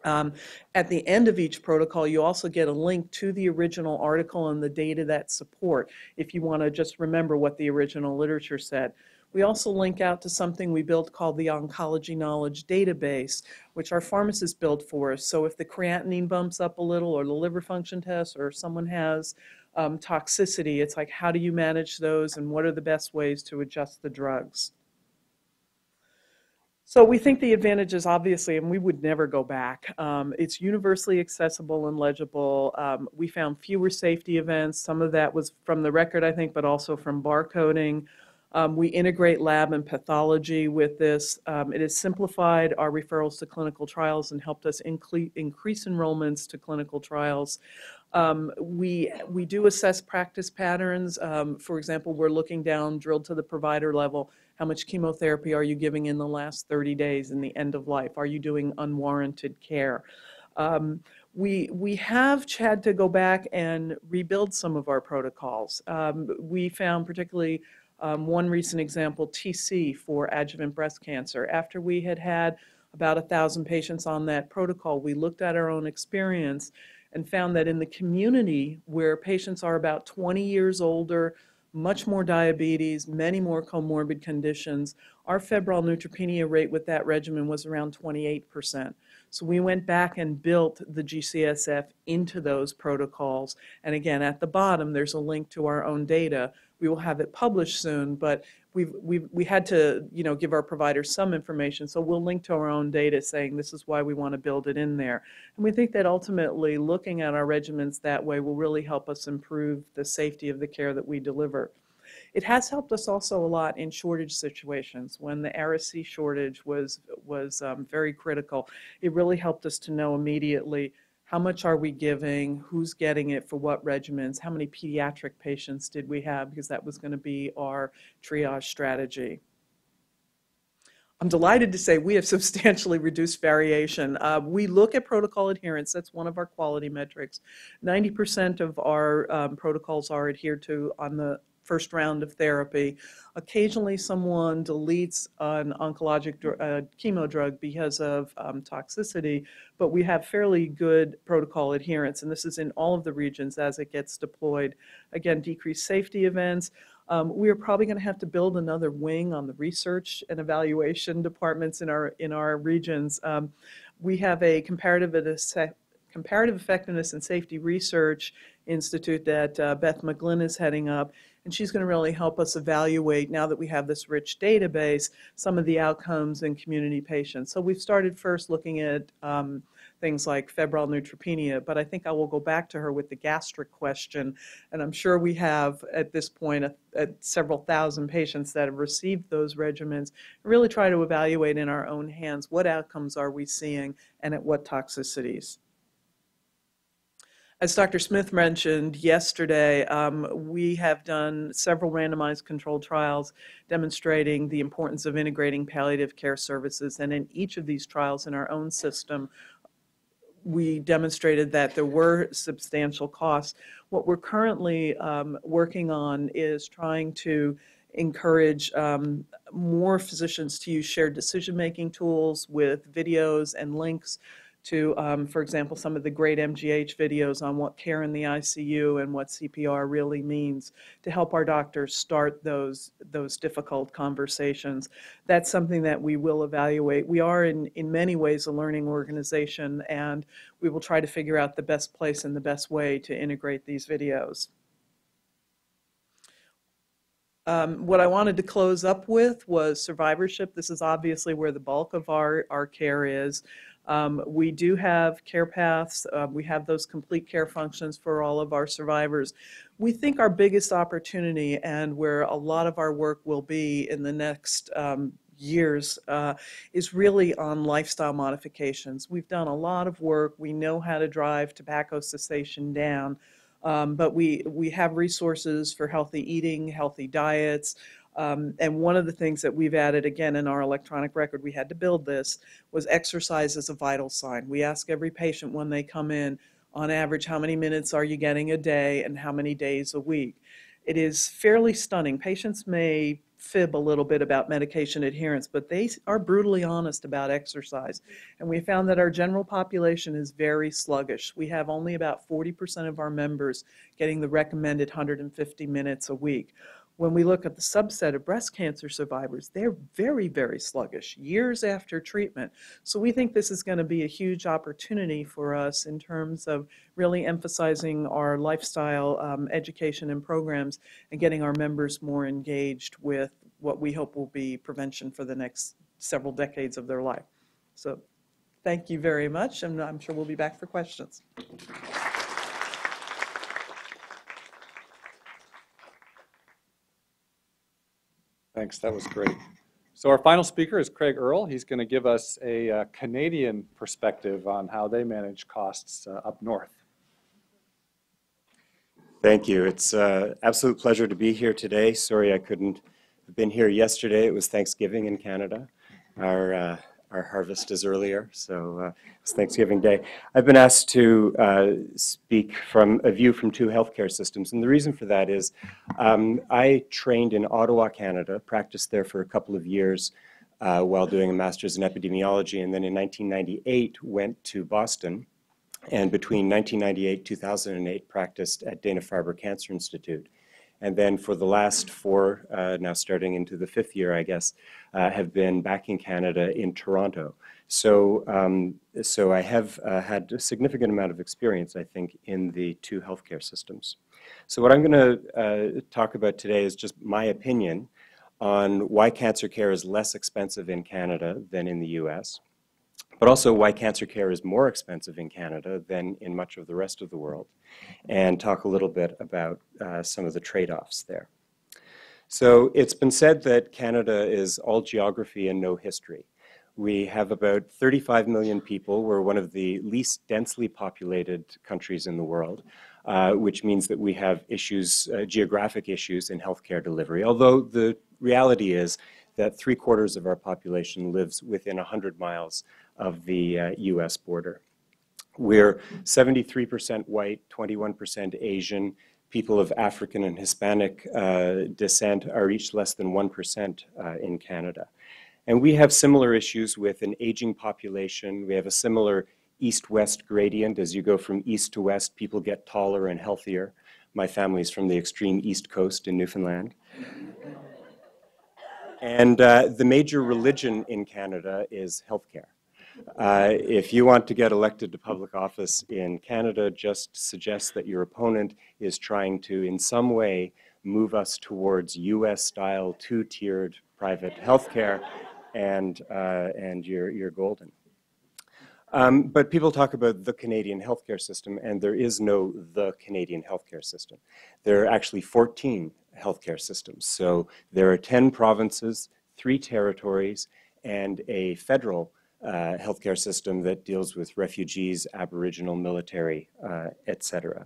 At the end of each protocol, you also get a link to the original article and the data that support, if you want to just remember what the original literature said. We also link out to something we built called the Oncology Knowledge Database, which our pharmacists built for us. So if the creatinine bumps up a little, or the liver function test, or someone has toxicity, it's like, how do you manage those, and what are the best ways to adjust the drugs? So we think the advantages, obviously, and we would never go back. It's universally accessible and legible. We found fewer safety events. Some of that was from the record, I think, but also from barcoding. We integrate lab and pathology with this. It has simplified our referrals to clinical trials and helped us increase enrollments to clinical trials. We do assess practice patterns. For example, we're looking down, drilled to the provider level, how much chemotherapy are you giving in the last 30 days in the end of life? Are you doing unwarranted care? We have had to go back and rebuild some of our protocols. We found particularly one recent example, TC for adjuvant breast cancer. After we had had about 1,000 patients on that protocol, we looked at our own experience and found that in the community where patients are about 20 years older, much more diabetes, many more comorbid conditions, our febrile neutropenia rate with that regimen was around 28%. So we went back and built the GCSF into those protocols. And again, at the bottom, there's a link to our own data. We will have it published soon, but we had to, you know, give our providers some information. So we'll link to our own data saying this is why we want to build it in there. And we think that ultimately looking at our regimens that way will really help us improve the safety of the care that we deliver. It has helped us also a lot in shortage situations. When the RSC shortage was very critical, it really helped us to know immediately how much are we giving, who's getting it for what regimens, how many pediatric patients did we have, because that was going to be our triage strategy. I'm delighted to say we have substantially reduced variation. We look at protocol adherence. That's one of our quality metrics. 90% of our protocols are adhered to on the first round of therapy. Occasionally someone deletes an oncologic chemo drug because of toxicity, but we have fairly good protocol adherence, and this is in all of the regions as it gets deployed. Again, decreased safety events. We are probably going to have to build another wing on the research and evaluation departments in our regions. We have a comparative effectiveness and safety research institute that Beth McGlynn is heading up, and she's going to really help us evaluate, now that we have this rich database, some of the outcomes in community patients. So we've started first looking at things like febrile neutropenia, but I think I will go back to her with the gastric question, and I'm sure we have at this point several thousand patients that have received those regimens. Really try to evaluate in our own hands what outcomes are we seeing and at what toxicities. As Dr. Smith mentioned yesterday, we have done several randomized controlled trials demonstrating the importance of integrating palliative care services, and in each of these trials in our own system, we demonstrated that there were substantial costs. What we're currently working on is trying to encourage more physicians to use shared decision-making tools with videos and links to, for example, some of the great MGH videos on what care in the ICU and what CPR really means, to help our doctors start those difficult conversations. That's something that we will evaluate. We are in many ways a learning organization, and we will try to figure out the best place and the best way to integrate these videos. What I wanted to close up with was survivorship. This is obviously where the bulk of our care is. We do have care paths. We have those complete care functions for all of our survivors. We think our biggest opportunity, and where a lot of our work will be in the next years, is really on lifestyle modifications. We've done a lot of work. We know how to drive tobacco cessation down, but we have resources for healthy eating, healthy diets. And one of the things that we've added, again, in our electronic record, we had to build this, was exercise as a vital sign. We ask every patient when they come in, on average, how many minutes are you getting a day and how many days a week? It is fairly stunning. Patients may fib a little bit about medication adherence, but they are brutally honest about exercise. And we found that our general population is very sluggish. We have only about 40% of our members getting the recommended 150 minutes a week. When we look at the subset of breast cancer survivors, they're very, very sluggish, years after treatment. So we think this is going to be a huge opportunity for us in terms of really emphasizing our lifestyle education and programs and getting our members more engaged with what we hope will be prevention for the next several decades of their life. So thank you very much, and I'm sure we'll be back for questions. Thanks, that was great. So our final speaker is Craig Earle. He's going to give us a Canadian perspective on how they manage costs up north. Thank you. It's an absolute pleasure to be here today. Sorry I couldn't have been here yesterday. It was Thanksgiving in Canada. Our harvest is earlier, so it's Thanksgiving Day. I've been asked to speak from a view from two healthcare systems, and the reason for that is I trained in Ottawa, Canada, practiced there for a couple of years while doing a master's in epidemiology, and then in 1998 went to Boston, and between 1998 and 2008 practiced at Dana-Farber Cancer Institute. And then for the last four, now starting into the fifth year, I guess, have been back in Canada in Toronto. So, so I have had a significant amount of experience, I think, in the two healthcare systems. So what I'm going to talk about today is just my opinion on why cancer care is less expensive in Canada than in the U.S., but also why cancer care is more expensive in Canada than in much of the rest of the world, and talk a little bit about some of the trade-offs there. So it's been said that Canada is all geography and no history. We have about 35 million people. We're one of the least densely populated countries in the world, which means that we have issues, geographic issues in healthcare delivery, although the reality is that 3/4 of our population lives within 100 miles of the US border. We're 73% white, 21% Asian. People of African and Hispanic descent are each less than 1% in Canada. And we have similar issues with an aging population. We have a similar east-west gradient. As you go from east to west, people get taller and healthier. My family's from the extreme east coast in Newfoundland. And the major religion in Canada is healthcare. If you want to get elected to public office in Canada, just suggest that your opponent is trying to, in some way, move us towards US-style, two-tiered private healthcare, and you're golden. But people talk about the Canadian healthcare system, and there is no the Canadian healthcare system. There are actually 14 healthcare systems. So there are 10 provinces, 3 territories, and a federal healthcare system that deals with refugees, Aboriginal, military, etc.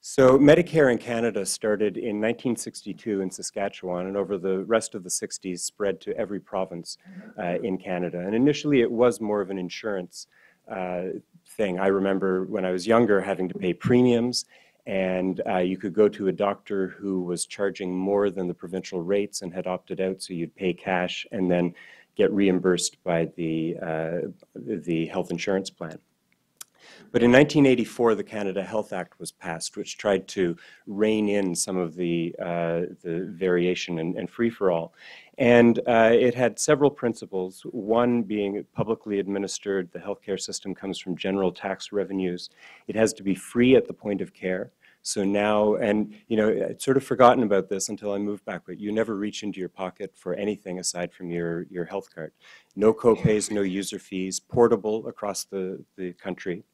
So Medicare in Canada started in 1962 in Saskatchewan, and over the rest of the 60s spread to every province in Canada. And initially it was more of an insurance thing. I remember when I was younger having to pay premiums, and you could go to a doctor who was charging more than the provincial rates and had opted out, so you'd pay cash and then get reimbursed by the health insurance plan. But in 1984, the Canada Health Act was passed, which tried to rein in some of the variation and free-for-all. And it had several principles, one being publicly administered. The healthcare system comes from general tax revenues. It has to be free at the point of care. So now, and you know, I'd sort of forgotten about this until I moved back, but you never reach into your pocket for anything aside from your health card. No co-pays, no user fees, portable across the country.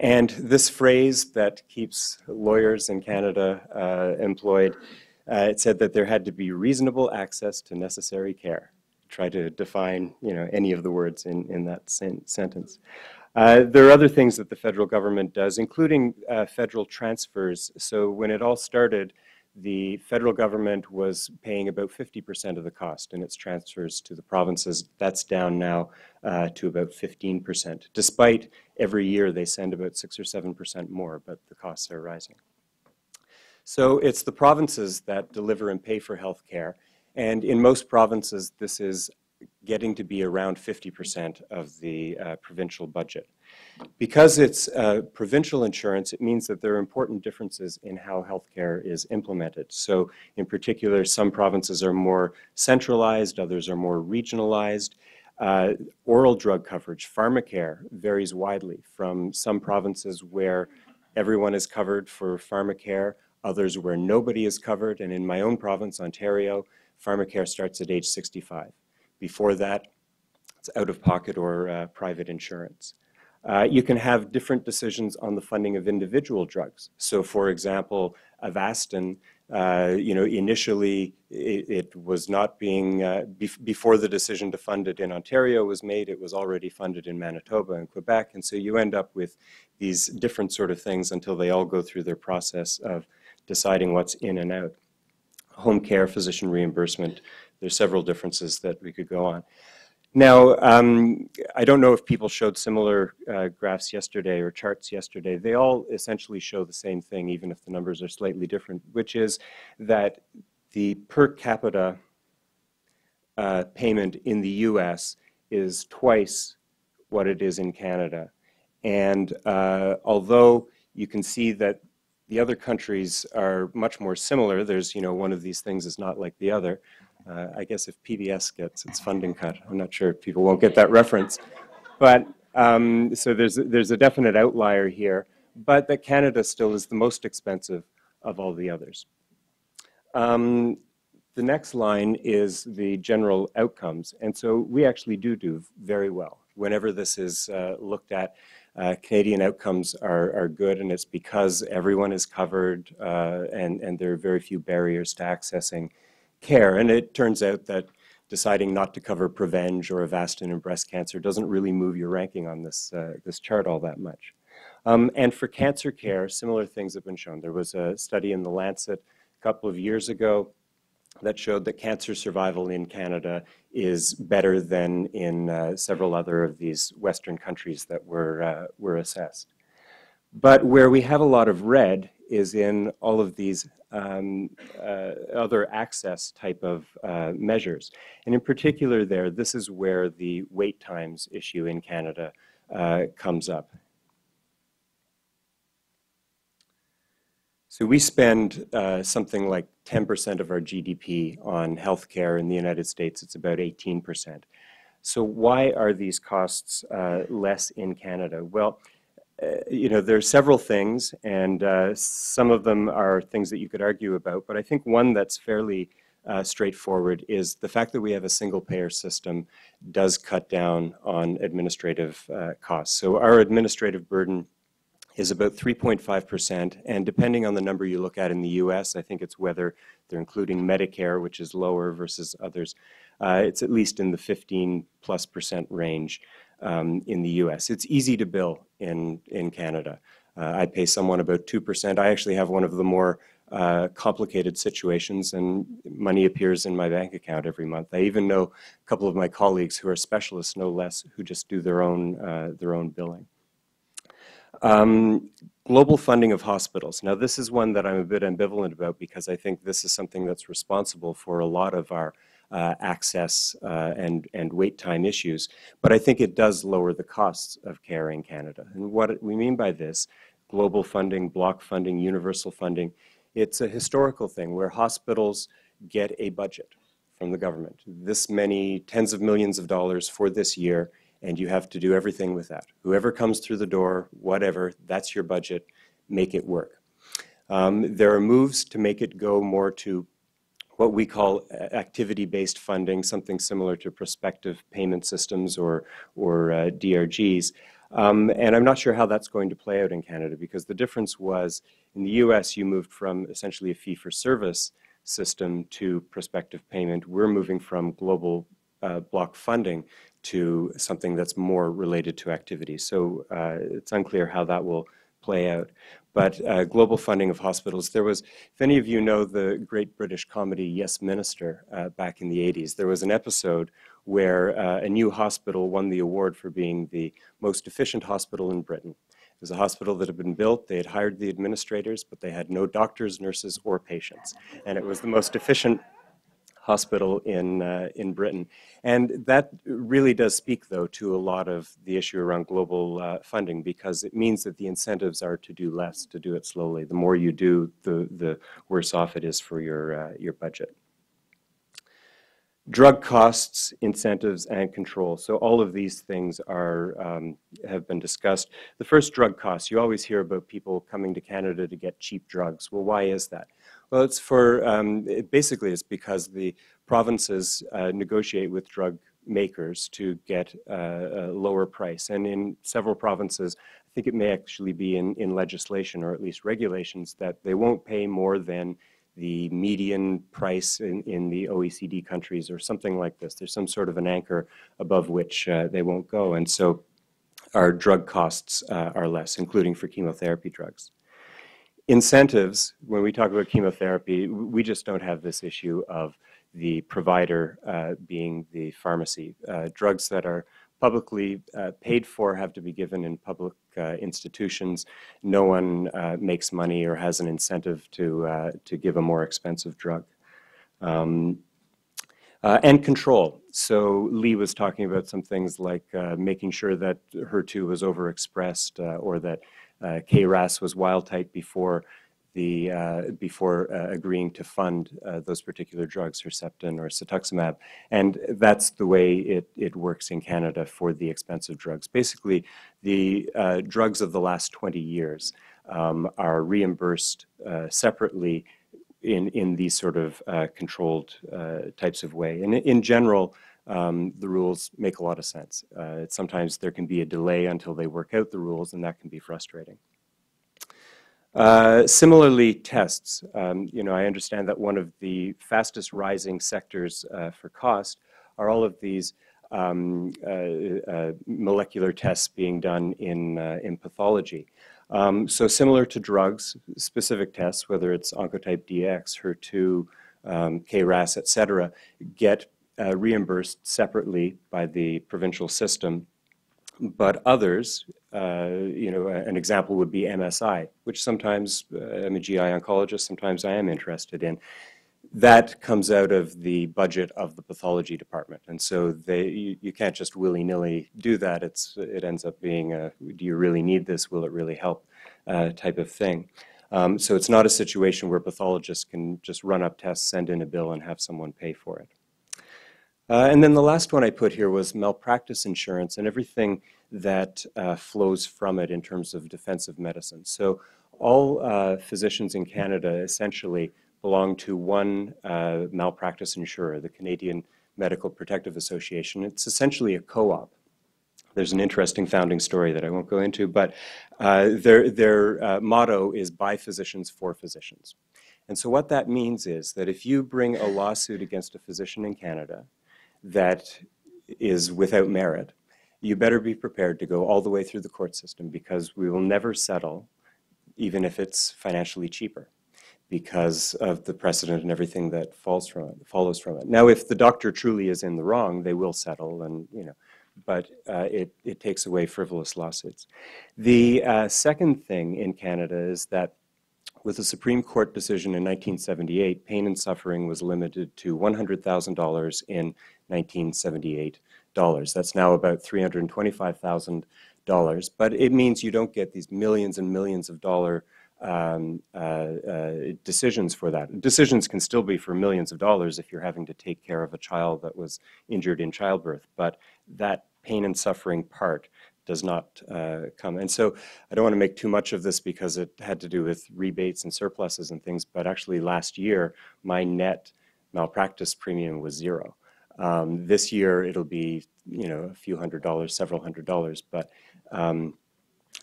And this phrase that keeps lawyers in Canada employed, it said that there had to be reasonable access to necessary care. Try to define, you know, any of the words in that sentence. There are other things that the federal government does, including federal transfers. So when it all started, the federal government was paying about 50% of the cost in its transfers to the provinces. That's down now to about 15%, despite every year they send about 6 or 7% more, but the costs are rising. So it's the provinces that deliver and pay for health care. And in most provinces, this is getting to be around 50% of the provincial budget. Because it's provincial insurance, it means that there are important differences in how healthcare is implemented. So in particular, some provinces are more centralized, others are more regionalized. Oral drug coverage, PharmaCare, varies widely from some provinces where everyone is covered for PharmaCare, others where nobody is covered, and in my own province, Ontario, PharmaCare starts at age 65. Before that, it's out-of-pocket or private insurance. You can have different decisions on the funding of individual drugs. So, for example, Avastin, initially it was not being, before the decision to fund it in Ontario was made, it was already funded in Manitoba and Quebec. And so you end up with these different sort of things until they all go through their process of deciding what's in and out. Home care, physician reimbursement, there's several differences that we could go on. Now, I don't know if people showed similar graphs yesterday or charts yesterday. They all essentially show the same thing, even if the numbers are slightly different, which is that the per capita payment in the US is twice what it is in Canada. And although you can see that the other countries are much more similar, there's, one of these things is not like the other. I guess if PBS gets its funding cut, I'm not sure if people won't get that reference. But so there's a definite outlier here, but that Canada still is the most expensive of all the others. The next line is the general outcomes. And so we actually do very well. Whenever this is looked at, Canadian outcomes are good, and it's because everyone is covered and there are very few barriers to accessing care. And it turns out that deciding not to cover Provenge or Avastin in breast cancer doesn't really move your ranking on this, this chart all that much. And for cancer care, similar things have been shown. There was a study in The Lancet a couple of years ago that showed that cancer survival in Canada is better than in several other of these Western countries that were assessed. But where we have a lot of red is in all of these other access type of measures. And in particular there, this is where the wait times issue in Canada comes up. So we spend something like 10% of our GDP on healthcare. In the United States, it's about 18%. So why are these costs less in Canada? Well, there are several things, and some of them are things that you could argue about, but I think one that's fairly straightforward is the fact that we have a single-payer system does cut down on administrative costs. So our administrative burden is about 3.5%, and depending on the number you look at in the US, I think it's whether they're including Medicare, which is lower, versus others, it's at least in the 15+% range in the US. It's easy to bill in Canada. I pay someone about 2%. I actually have one of the more complicated situations, and money appears in my bank account every month. I even know a couple of my colleagues who are specialists, no less, who just do their own billing. Global funding of hospitals. Now, this is one that I'm a bit ambivalent about because I think this is something that's responsible for a lot of our access and wait time issues. But I think it does lower the costs of care in Canada. And what we mean by this, global funding, block funding, universal funding, it's a historical thing where hospitals get a budget from the government. This many tens of millions of dollars for this year, and you have to do everything with that. Whoever comes through the door, whatever, that's your budget, make it work. There are moves to make it go more to what we call activity-based funding, something similar to prospective payment systems or DRGs. And I'm not sure how that's going to play out in Canada, because the difference was in the US you moved from essentially a fee-for-service system to prospective payment. We're moving from global block funding to something that's more related to activity. So it's unclear how that will play out. But global funding of hospitals, there was, if any of you know the great British comedy Yes Minister back in the 80s, there was an episode where a new hospital won the award for being the most efficient hospital in Britain. It was a hospital that had been built, they had hired the administrators, but they had no doctors, nurses, or patients. And it was the most efficient hospital in Britain. And that really does speak, though, to a lot of the issue around global funding, because it means that the incentives are to do less, to do it slowly. The more you do, the worse off it is for your budget. Drug costs, incentives, and control. So all of these things are have been discussed. The first, drug costs. You always hear about people coming to Canada to get cheap drugs. Well, why is that? Well, it's for, basically it's because the provinces negotiate with drug makers to get a lower price. And in several provinces, I think it may actually be in legislation or at least regulations that they won't pay more than the median price in the OECD countries or something like this. There's some sort of an anchor above which they won't go. And so our drug costs are less, including for chemotherapy drugs. Incentives, when we talk about chemotherapy, we just don't have this issue of the provider being the pharmacy. Drugs that are publicly paid for have to be given in public institutions. No one makes money or has an incentive to give a more expensive drug. And control. So Lee was talking about some things like making sure that HER2 was overexpressed or that KRAS was wild type before the agreeing to fund those particular drugs, Herceptin or cetuximab. And that's the way it works in Canada for the expensive drugs. Basically, the drugs of the last 20 years are reimbursed separately in these sort of controlled types of way. And in general, the rules make a lot of sense. Sometimes there can be a delay until they work out the rules, and that can be frustrating. Similarly, tests. You know, I understand that one of the fastest rising sectors for cost are all of these molecular tests being done in pathology. So similar to drugs, specific tests, whether it's Oncotype DX, HER2, KRAS, et cetera, get reimbursed separately by the provincial system. But others, you know, an example would be MSI, which sometimes I'm a GI oncologist, sometimes I am interested in. That comes out of the budget of the pathology department. And so you can't just willy-nilly do that. It ends up being a, do you really need this? Will it really help type of thing. So it's not a situation where pathologists can just run up tests, send in a bill, and have someone pay for it. And then the last one I put here was malpractice insurance and everything that flows from it in terms of defensive medicine. So all physicians in Canada essentially belong to one malpractice insurer, the Canadian Medical Protective Association. It's essentially a co-op. There's an interesting founding story that I won't go into, but their motto is by physicians for physicians. And so what that means is that if you bring a lawsuit against a physician in Canada that is without merit, you better be prepared to go all the way through the court system, because we will never settle, even if it's financially cheaper, because of the precedent and everything that follows from it. Now, if the doctor truly is in the wrong, they will settle, and you know, but it takes away frivolous lawsuits. The second thing in Canada is that with a Supreme Court decision in 1978, pain and suffering was limited to $100,000 in 1978 dollars. That's now about $325,000, but it means you don't get these millions and millions of dollar decisions for that. Decisions can still be for millions of dollars if you're having to take care of a child that was injured in childbirth, but that pain and suffering part does not come. And so I don't want to make too much of this because it had to do with rebates and surpluses and things, but actually last year my net malpractice premium was zero. This year it'll be, you know, a few $100s, several $100s, but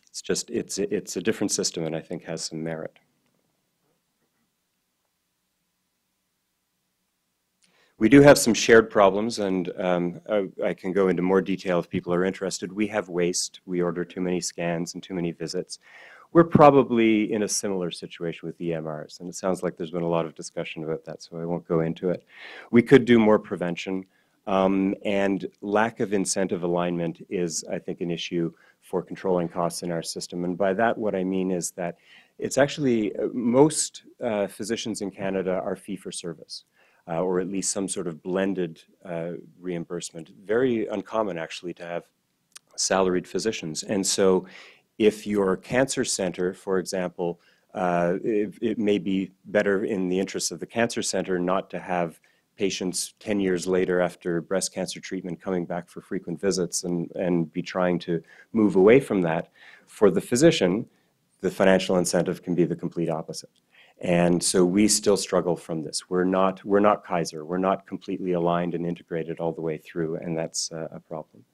it's just, it's a different system and I think has some merit. We do have some shared problems, and I can go into more detail if people are interested. We have waste. We order too many scans and too many visits. We're probably in a similar situation with EMRs, and it sounds like there's been a lot of discussion about that, so I won't go into it. We could do more prevention, and lack of incentive alignment is, I think, an issue for controlling costs in our system. And by that, what I mean is that it's actually most physicians in Canada are fee-for-service. Or at least some sort of blended reimbursement. Very uncommon, actually, to have salaried physicians. And so if your cancer center, for example, it may be better in the interest of the cancer center not to have patients 10 years later after breast cancer treatment coming back for frequent visits and be trying to move away from that. For the physician, the financial incentive can be the complete opposite. And so we still struggle from this. We're not Kaiser. We're not completely aligned and integrated all the way through, and that's a problem.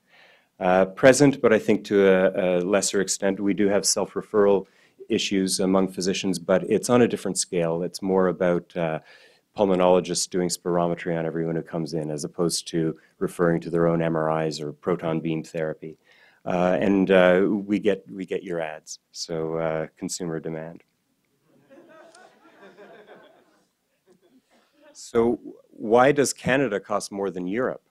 Present, but I think to a lesser extent, we do have self-referral issues among physicians, but it's on a different scale. It's more about pulmonologists doing spirometry on everyone who comes in, as opposed to referring to their own MRIs or proton beam therapy. And we get your ads, so consumer demand. So why does Canada cost more than Europe?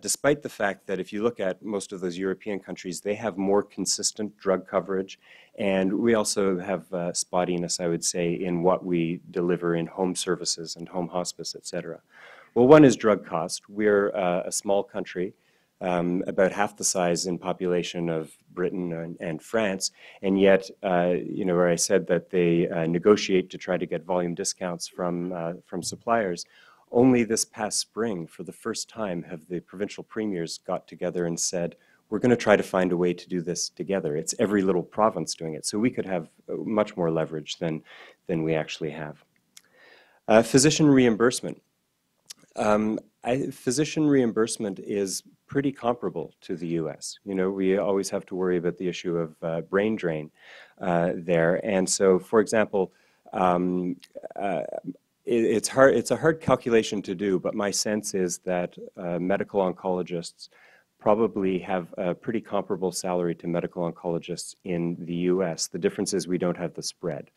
Despite the fact that if you look at most of those European countries, they have more consistent drug coverage, and we also have spottiness, I would say, in what we deliver in home services and home hospice, etc. Well, one is drug cost. We're a small country, about half the size in population of Britain and France, and yet, you know, where I said that they negotiate to try to get volume discounts from suppliers. Only this past spring, for the first time, have the provincial premiers got together and said, we're going to try to find a way to do this together. It's every little province doing it. So we could have much more leverage than we actually have. Physician reimbursement. Physician reimbursement is pretty comparable to the U.S. You know, we always have to worry about the issue of brain drain there. And so, for example, it's hard. It's a hard calculation to do, but my sense is that medical oncologists probably have a pretty comparable salary to medical oncologists in the U.S. The difference is we don't have the spread.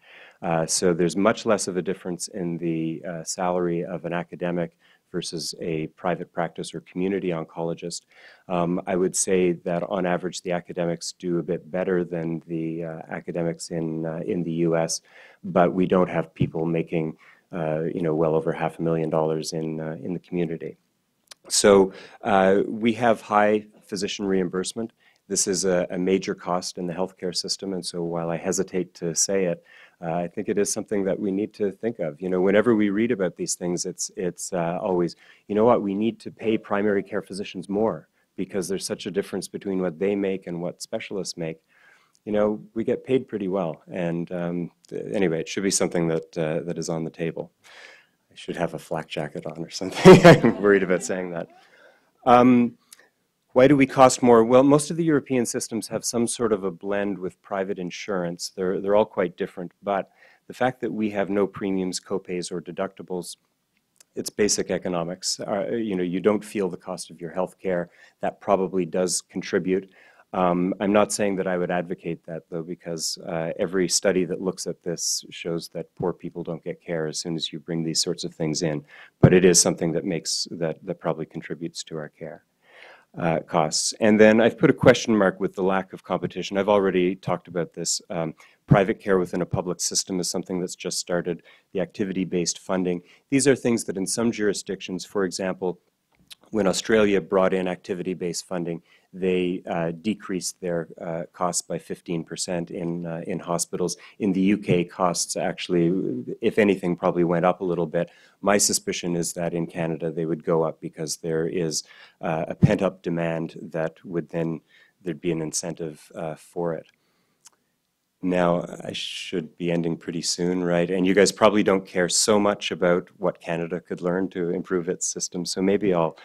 So there's much less of a difference in the salary of an academic versus a private practice or community oncologist. I would say that on average, the academics do a bit better than the academics in the U.S., but we don't have people making you know, well over $500,000 in the community. So we have high physician reimbursement. This is a major cost in the healthcare system, and so while I hesitate to say it, I think it is something that we need to think of. You know, whenever we read about these things, it's always, you know what, we need to pay primary care physicians more because there's such a difference between what they make and what specialists make. You know, we get paid pretty well, and anyway, it should be something that that is on the table. I should have a flak jacket on or something. I'm worried about saying that. Why do we cost more? Well, most of the European systems have some sort of a blend with private insurance. They're all quite different, but the fact that we have no premiums, copays, or deductibles, it's basic economics. You know, you don't feel the cost of your health care. That probably does contribute. I'm not saying that I would advocate that, though, because every study that looks at this shows that poor people don't get care as soon as you bring these sorts of things in. But it is something that makes that probably contributes to our care costs. And then I've put a question mark with the lack of competition. I've already talked about this. Private care within a public system is something that's just started. The activity-based funding. These are things that in some jurisdictions, for example, when Australia brought in activity-based funding, they decreased their costs by 15% in hospitals. In the UK, costs actually, if anything, probably went up a little bit. My suspicion is that in Canada they would go up because there is a pent-up demand that would then, there'd be an incentive for it. Now, I should be ending pretty soon, right? And you guys probably don't care so much about what Canada could learn to improve its system, so maybe I'll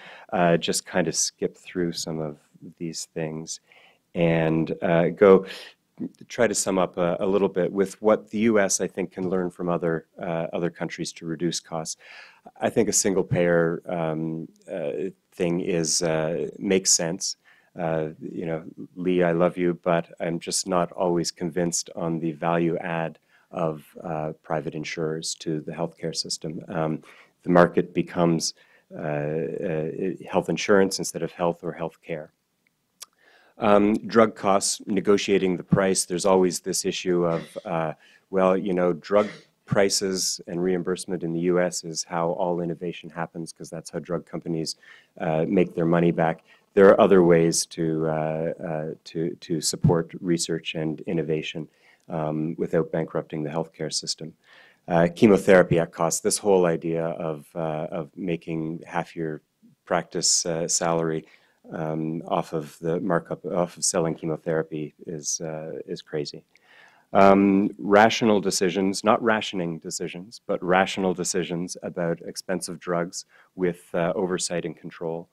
just kind of skip through some of these things and go try to sum up a little bit with what the U.S. I think can learn from other countries to reduce costs. I think a single payer thing is makes sense. You know, Lee, I love you, but I'm just not always convinced on the value add of private insurers to the healthcare system. The market becomes health insurance instead of health or healthcare. Drug costs, negotiating the price. There's always this issue of, well, you know, drug prices and reimbursement in the U.S. is how all innovation happens because that's how drug companies make their money back. There are other ways to support research and innovation without bankrupting the healthcare system. Chemotherapy at cost. This whole idea of making half your practice salary off of the markup, off of selling chemotherapy is crazy. rational decisions, not rationing decisions, but rational decisions about expensive drugs with oversight and control,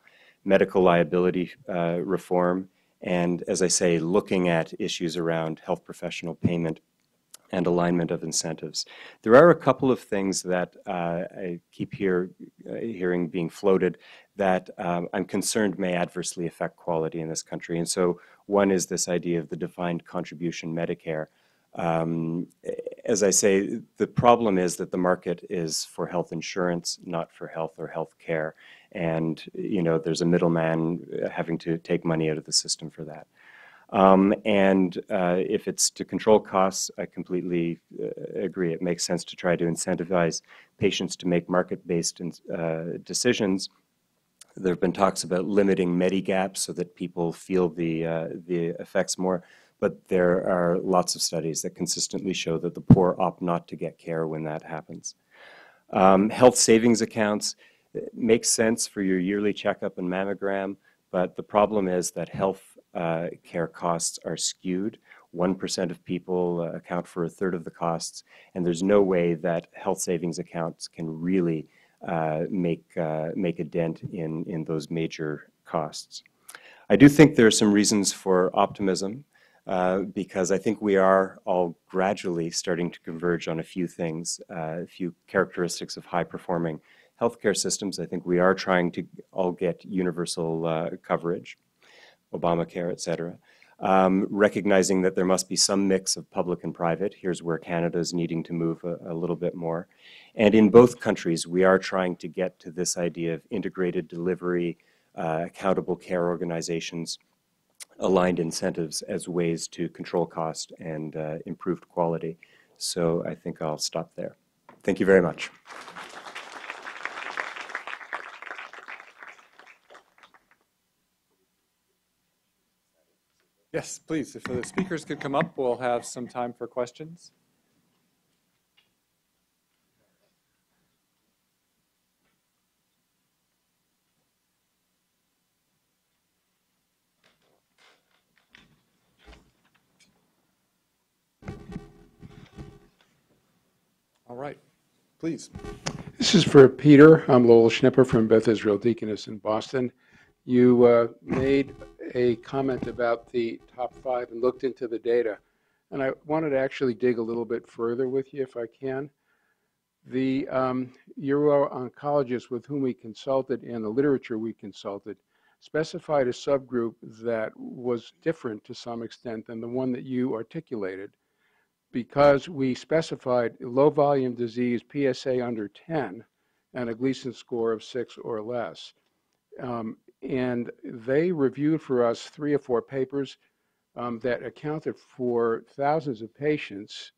medical liability reform, and, as I say, looking at issues around health professional payment and alignment of incentives. There are a couple of things that I keep hearing being floated that I'm concerned may adversely affect quality in this country. And so one is this idea of the defined contribution Medicare. As I say, the problem is that the market is for health insurance, not for health or health care. And, you know, there's a middleman having to take money out of the system for that. If it's to control costs, I completely agree. It makes sense to try to incentivize patients to make market-based decisions. There have been talks about limiting Medigap so that people feel the effects more, but there are lots of studies that consistently show that the poor opt not to get care when that happens. Health savings accounts make sense for your yearly checkup and mammogram, but the problem is that health care costs are skewed. 1% of people account for a third of the costs, and there's no way that health savings accounts can really make a dent in those major costs. I do think there are some reasons for optimism because I think we are all gradually starting to converge on a few things, a few characteristics of high-performing healthcare systems. I think we are trying to all get universal coverage. Obamacare, et cetera, recognizing that there must be some mix of public and private. Here's where Canada's needing to move a little bit more. And in both countries, we are trying to get to this idea of integrated delivery, accountable care organizations, aligned incentives as ways to control cost and improved quality. So I think I'll stop there. Thank you very much. Yes, please, if the speakers could come up, we'll have some time for questions. All right, please. This is for Peter. I'm Lowell Schnipper from Beth Israel Deaconess in Boston. You made a comment about the top five and looked into the data. And I wanted to actually dig a little bit further with you if I can. The uro-oncologists with whom we consulted and the literature we consulted specified a subgroup that was different to some extent than the one that you articulated because we specified low volume disease, PSA under 10, and a Gleason score of 6 or less. And they reviewed for us 3 or 4 papers that accounted for thousands of patients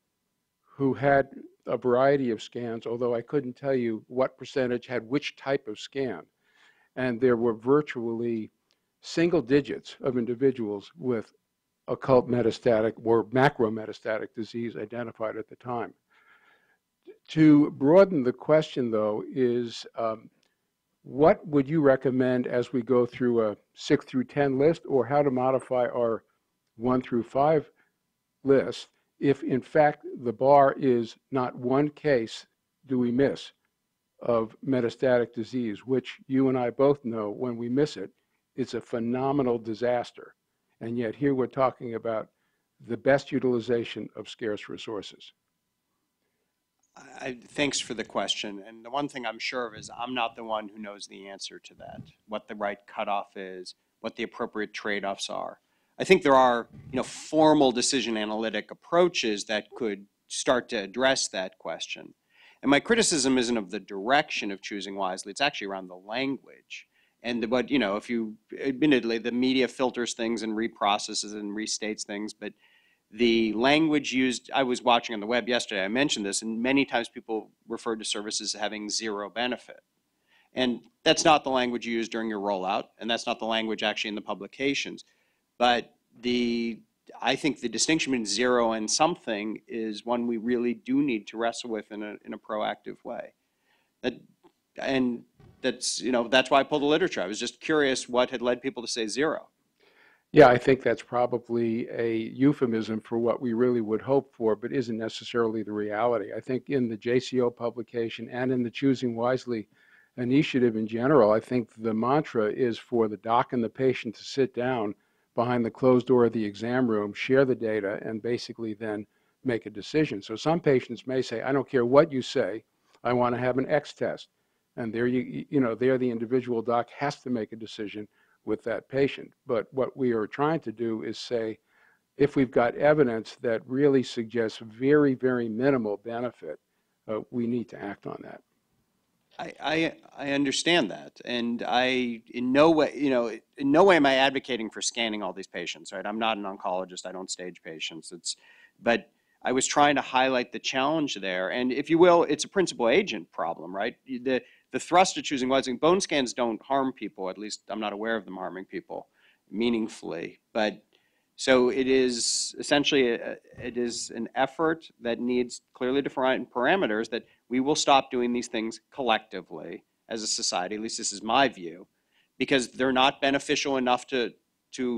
who had a variety of scans, although I couldn't tell you what percentage had which type of scan. And there were virtually single digits of individuals with occult metastatic or macrometastatic disease identified at the time. To broaden the question, though, is what would you recommend as we go through a 6 through 10 list, or how to modify our 1 through 5 list if, in fact, the bar is not one case do we miss of metastatic disease, which you and I both know when we miss it, it's a phenomenal disaster. And yet here we're talking about the best utilization of scarce resources. Thanks for the question. And the one thing I'm sure of is I'm not the one who knows the answer to that, what the right cutoff is, what the appropriate trade-offs are. I think there are, you know, formal decision analytic approaches that could start to address that question. And my criticism isn't of the direction of choosing wisely. It's actually around the language. And what, you know, if you, admittedly, the media filters things and reprocesses and restates things, but the language used, I was watching on the web yesterday, I mentioned this, and many times people referred to services as having zero benefit. And that's not the language you use during your rollout, and that's not the language actually in the publications. But I think the distinction between zero and something is one we really do need to wrestle with in a proactive way. That's why I pulled the literature. I was just curious what had led people to say zero. Yeah, I think that's probably a euphemism for what we really would hope for, but isn't necessarily the reality. I think in the JCO publication and in the Choosing Wisely initiative in general, I think the mantra is for the doc and the patient to sit down behind the closed door of the exam room, share the data, and basically then make a decision. So some patients may say, I don't care what you say, I want to have an X test. And there there the individual doc has to make a decision with that patient. But what we are trying to do is say, if we've got evidence that really suggests very, very minimal benefit, we need to act on that. I understand that, and I in no way am I advocating for scanning all these patients, right? I'm not an oncologist. I don't stage patients. But I was trying to highlight the challenge there, and if you will, it's a principal agent problem, right? The thrust of Choosing Wisely, bone scans don't harm people. At least I'm not aware of them harming people meaningfully. But so it is essentially it is an effort that needs clearly defined parameters that we will stop doing these things collectively as a society, at least this is my view, because they're not beneficial enough to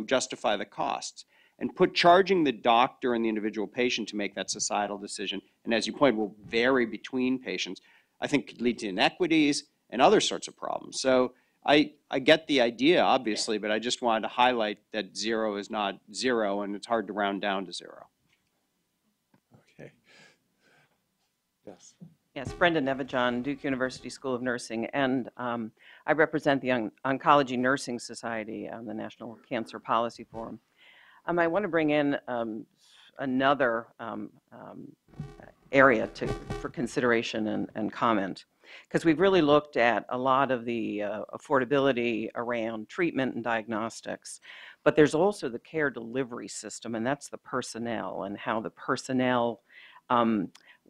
justify the costs. And charging the doctor and the individual patient to make that societal decision, and as you point, will vary between patients, I think could lead to inequities and other sorts of problems. So I get the idea, obviously, but I just wanted to highlight that zero is not zero, and it's hard to round down to zero. Okay. Yes. Yes, Brenda Nevajon, Duke University School of Nursing, and I represent the Oncology Nursing Society on the National Cancer Policy Forum. I want to bring in another area for consideration and comment, because we've really looked at a lot of the affordability around treatment and diagnostics, but there's also the care delivery system, and that's the personnel and how the personnel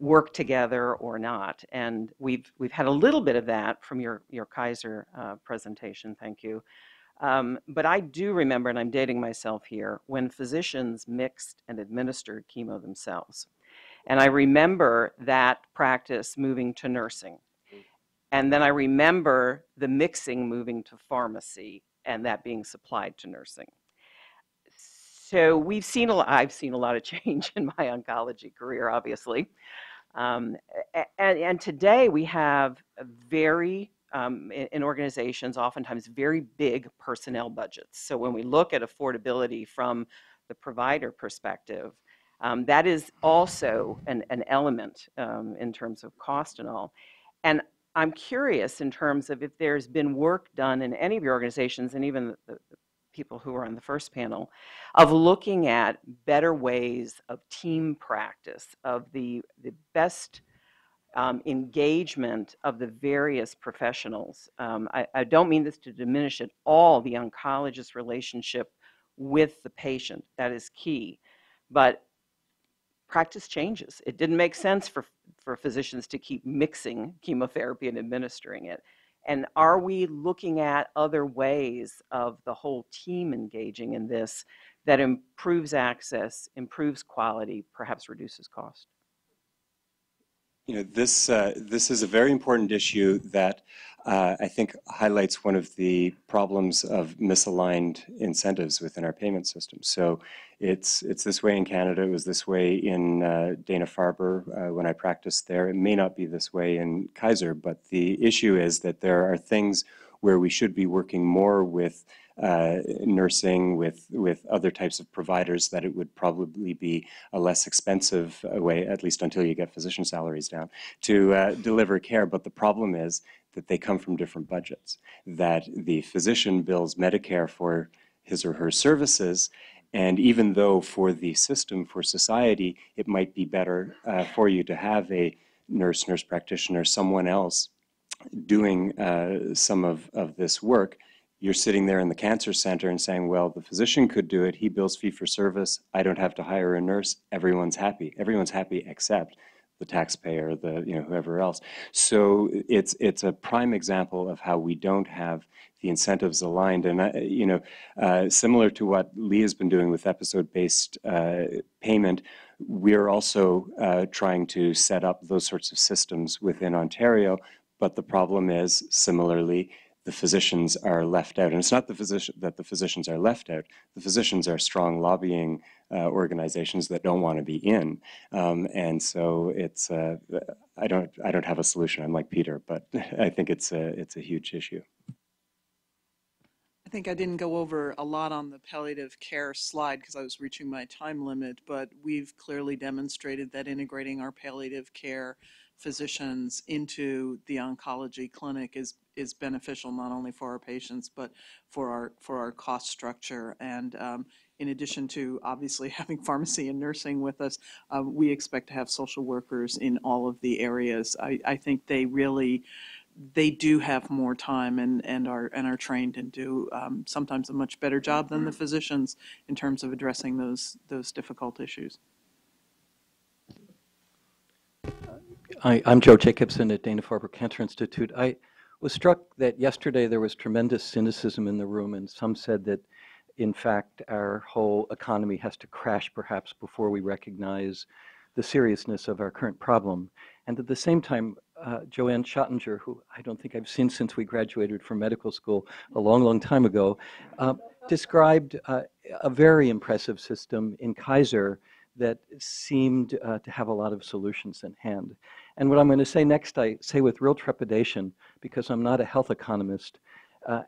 work together or not. And we've had a little bit of that from your Kaiser presentation, thank you. But I do remember, and I'm dating myself here, when physicians mixed and administered chemo themselves. And I remember that practice moving to nursing. And then I remember the mixing moving to pharmacy and that being supplied to nursing. So we've seen I've seen a lot of change in my oncology career, obviously. And today we have very, in organizations, oftentimes very big personnel budgets. So when we look at affordability from the provider perspective, that is also an element in terms of cost and all. And I'm curious in terms of if there's been work done in any of your organizations, and even the people who were on the first panel, of looking at better ways of team practice, of the best engagement of the various professionals. I don't mean this to diminish at all the oncologist relationship with the patient. That is key. But practice changes. It didn't make sense for physicians to keep mixing chemotherapy and administering it. And are we looking at other ways of the whole team engaging in this that improves access, improves quality, perhaps reduces cost? You know, this is a very important issue that I think highlights one of the problems of misaligned incentives within our payment system. So it's this way in Canada. It was this way in Dana-Farber when I practiced there. It may not be this way in Kaiser, but the issue is that there are things where we should be working more with nursing, with other types of providers, that it would probably be a less expensive way, at least until you get physician salaries down, to deliver care. But the problem is that they come from different budgets, that the physician bills Medicare for his or her services, and even though for the system, for society, it might be better for you to have a nurse, nurse practitioner, someone else doing some of this work, you're sitting there in the cancer center and saying, well, the physician could do it. He bills fee for service. I don't have to hire a nurse. Everyone's happy. Everyone's happy except the taxpayer, the whoever else. So it's a prime example of how we don't have the incentives aligned. And similar to what Lee has been doing with episode-based payment, we're also trying to set up those sorts of systems within Ontario. But the problem is, similarly, the physicians are left out. And it's not the physician that the physicians are left out. The physicians are strong lobbying organizations that don't want to be in. And so it's, I don't have a solution. I'm like Peter, but I think it's a huge issue. I think I didn't go over a lot on the palliative care slide because I was reaching my time limit, but we've clearly demonstrated that integrating our palliative care physicians into the oncology clinic is beneficial not only for our patients but for our cost structure. And in addition to obviously having pharmacy and nursing with us, we expect to have social workers in all of the areas. I think they really do have more time and are trained and do sometimes a much better job than the physicians in terms of addressing those difficult issues. I'm Joe Jacobson at Dana-Farber Cancer Institute. I was struck that yesterday there was tremendous cynicism in the room, and some said that, in fact, our whole economy has to crash perhaps before we recognize the seriousness of our current problem. And at the same time, Joanne Schottinger, who I don't think I've seen since we graduated from medical school a long, long time ago, described a very impressive system in Kaiser that seemed to have a lot of solutions in hand. And what I'm going to say next, I say with real trepidation because I'm not a health economist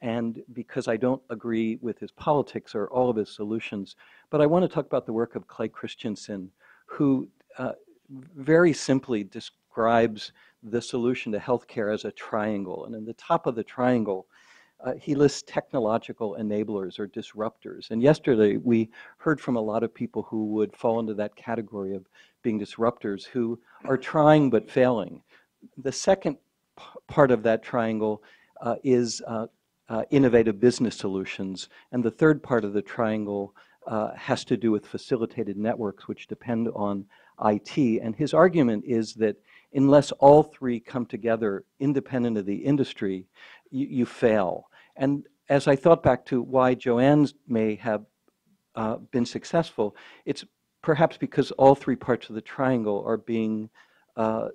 and because I don't agree with his politics or all of his solutions. But I want to talk about the work of Clay Christensen, who very simply describes the solution to healthcare as a triangle. And in the top of the triangle, he lists technological enablers or disruptors. And yesterday we heard from a lot of people who would fall into that category of being disruptors who are trying but failing. The second part of that triangle is innovative business solutions. And the third part of the triangle has to do with facilitated networks, which depend on IT. And his argument is that unless all three come together independent of the industry, you fail. And as I thought back to why Joanne's may have been successful, it's perhaps because all three parts of the triangle are being achieved.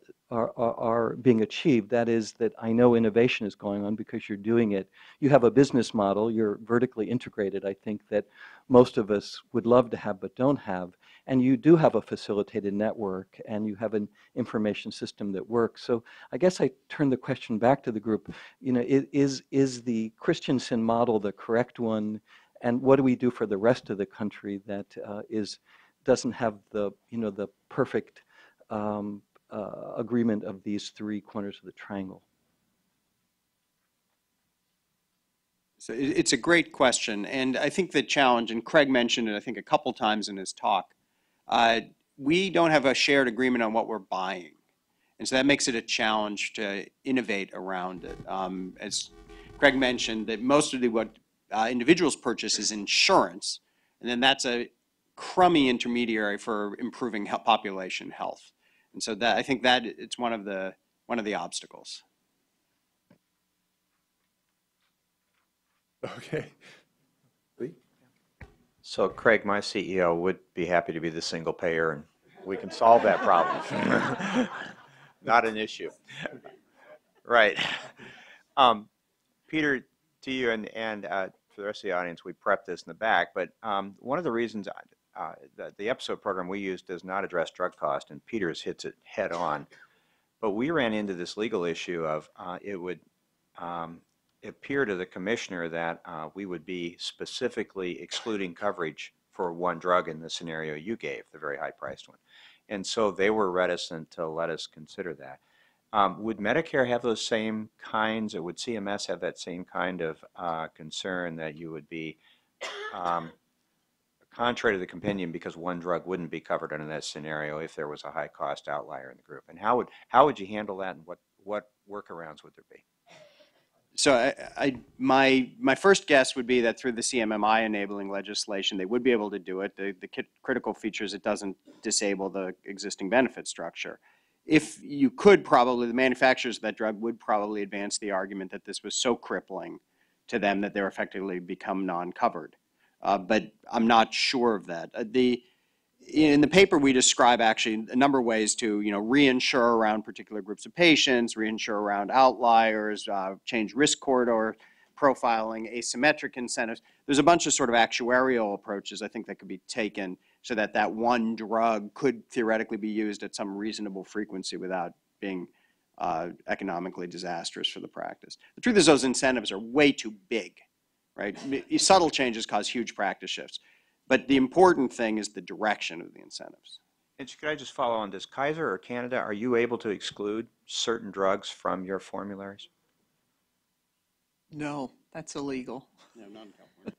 That is, that I know innovation is going on because you're doing it. You have a business model. You're vertically integrated, I think, that most of us would love to have but don't have. And you do have a facilitated network, and you have an information system that works. So I guess I turn the question back to the group. You know, is the Christensen model the correct one? And what do we do for the rest of the country that doesn't have the, you know, the perfect agreement of these three corners of the triangle? So it's a great question, and I think the challenge, and Craig mentioned it I think a couple times in his talk, we don't have a shared agreement on what we're buying. And so that makes it a challenge to innovate around it. As Craig mentioned, that most of what individuals purchase is insurance, and then that's a crummy intermediary for improving population health. And so that, I think that it's one of the obstacles. Okay. So Craig, my CEO, would be happy to be the single payer, and we can solve that problem. Not an issue. Right. Peter, to you and for the rest of the audience, we prepped this in the back, but one of the reasons the episode program we use does not address drug cost, and Peter's hits it head on, but we ran into this legal issue of it would appear to the commissioner that we would be specifically excluding coverage for one drug in the scenario you gave, the very high-priced one. And so they were reticent to let us consider that. Would Medicare have those same kinds, or would CMS have that same kind of concern that you would be contrary to the compendium because one drug wouldn't be covered under that scenario if there was a high-cost outlier in the group? And how would you handle that, and what workarounds would there be? So my first guess would be that through the CMMI enabling legislation, they would be able to do it. The critical feature is it doesn't disable the existing benefit structure. If you could probably, the manufacturers of that drug would probably advance the argument that this was so crippling to them that they're effectively become non-covered. But I'm not sure of that. in the paper, we describe actually a number of ways to, reinsure around particular groups of patients, reinsure around outliers, change risk corridor profiling, asymmetric incentives. There's a bunch of sort of actuarial approaches, I think, that could be taken so that that one drug could theoretically be used at some reasonable frequency without being economically disastrous for the practice. The truth is those incentives are way too big, right? Subtle changes cause huge practice shifts. But the important thing is the direction of the incentives. And could I just follow on this? Kaiser or Canada, are you able to exclude certain drugs from your formularies? No, that's illegal. No, not in California.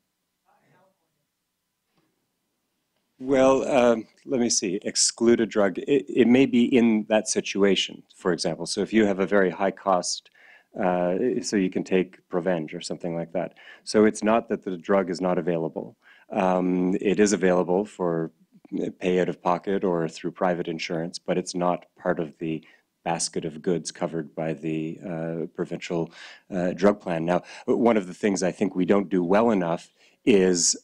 Well, let me see. Exclude a drug. It may be in that situation, for example. So if you have a very high cost, so you can take Provenge or something like that. So it's not that the drug is not available. It is available for pay out of pocket or through private insurance, but it's not part of the basket of goods covered by the provincial drug plan. Now, one of the things I think we don't do well enough is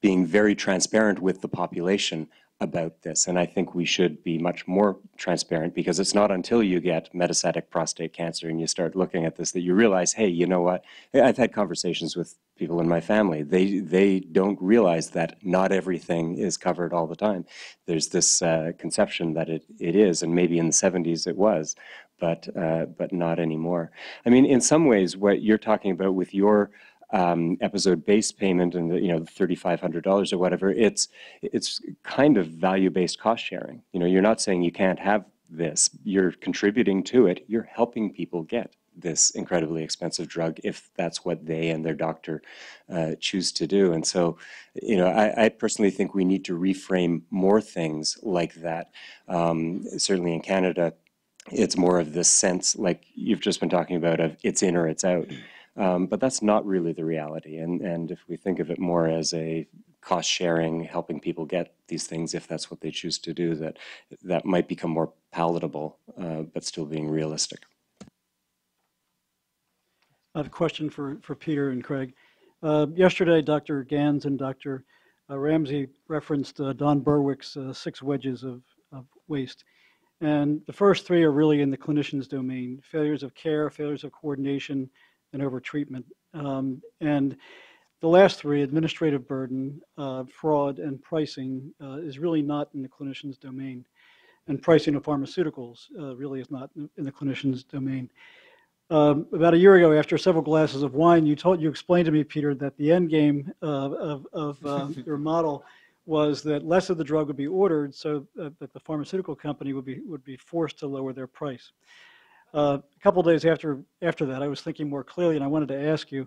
being very transparent with the population about this, and I think we should be much more transparent, because it's not until you get metastatic prostate cancer and you start looking at this that you realize, hey, you know what, I've had conversations with people in my family. They don't realize that not everything is covered all the time. There's this conception that it is, and maybe in the 70s it was, but not anymore. I mean, in some ways, what you're talking about with your episode-based payment and the $3,500 or whatever, it's kind of value-based cost sharing. You're not saying you can't have this. You're contributing to it. You're helping people get this incredibly expensive drug if that's what they and their doctor choose to do. And so, I personally think we need to reframe more things like that. Certainly in Canada, it's more of this sense, like you've just been talking about, of it's in or it's out. But that's not really the reality, and if we think of it more as a cost-sharing, helping people get these things if that's what they choose to do, that might become more palatable, but still being realistic. I have a question for Peter and Craig. Yesterday, Dr. Gans and Dr. Ramsey referenced Don Berwick's 6 wedges of waste. And the first 3 are really in the clinician's domain: failures of care, failures of coordination, and over-treatment. And the last 3, administrative burden, fraud, and pricing, is really not in the clinician's domain. And pricing of pharmaceuticals really is not in the clinician's domain. About a year ago, after several glasses of wine, you explained to me, Peter, that the end game of your model was that less of the drug would be ordered, so that the pharmaceutical company would be forced to lower their price. A couple of days after that, I was thinking more clearly, and I wanted to ask you,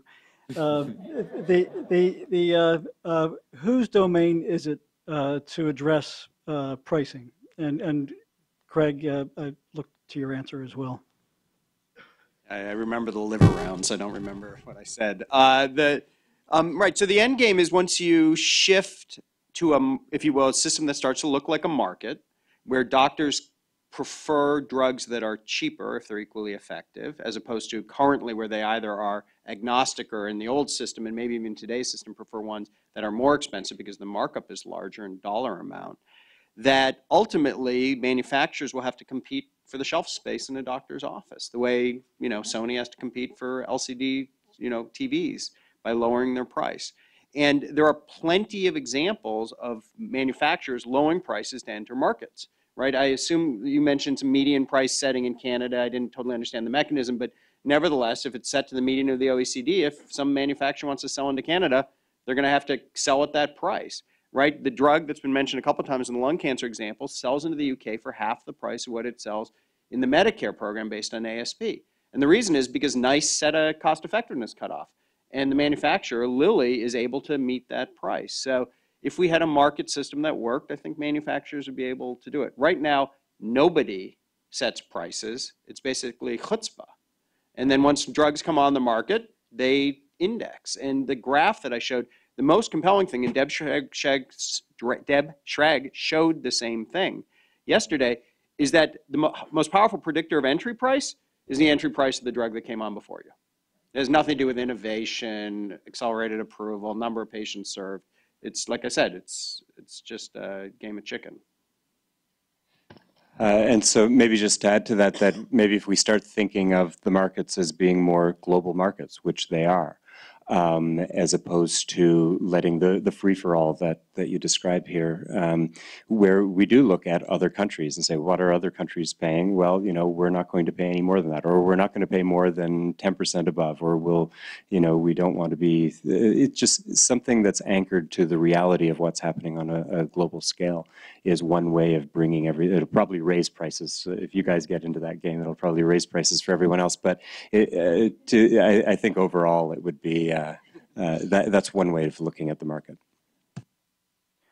whose domain is it to address pricing? And Craig, I looked to your answer as well. I remember the liver rounds. I don't remember what I said. Right. So the end game is, once you shift to if you will, a system that starts to look like a market, where doctors prefer drugs that are cheaper if they're equally effective, as opposed to currently where they either are agnostic, or in the old system and maybe even today's system prefer ones that are more expensive because the markup is larger in dollar amount, that ultimately manufacturers will have to compete for the shelf space in a doctor's office, the way Sony has to compete for LCD TVs by lowering their price. And there are plenty of examples of manufacturers lowering prices to enter markets. Right? I assume you mentioned some median price setting in Canada. I didn't totally understand the mechanism, but nevertheless, if it's set to the median of the OECD, if some manufacturer wants to sell into Canada, they're going to have to sell at that price, right? The drug that's been mentioned a couple times in the lung cancer example sells into the UK for half the price of what it sells in the Medicare program based on ASP. And the reason is because NICE set a cost effectiveness cutoff, and the manufacturer, Lilly, is able to meet that price. So if we had a market system that worked, I think manufacturers would be able to do it. Right now, nobody sets prices. It's basically chutzpah. And then once drugs come on the market, they index. And the graph that I showed, the most compelling thing, and Deb Schrag showed the same thing yesterday, is that the most powerful predictor of entry price is the entry price of the drug that came on before you. It has nothing to do with innovation, accelerated approval, number of patients served. it's like I said, it's just a game of chicken. And so maybe just to add to that, that maybe if we start thinking of the markets as being more global markets, which they are, as opposed to letting the free-for-all that you describe here, where we do look at other countries and say, what are other countries paying? Well, you know, we're not going to pay any more than that, or we're not going to pay more than 10% above, or we'll, you know, we don't want to be, it's just something that's anchored to the reality of what's happening on a global scale is one way of bringing it'll probably raise prices. So if you guys get into that game, it'll probably raise prices for everyone else, but I think overall it would be, that's one way of looking at the market.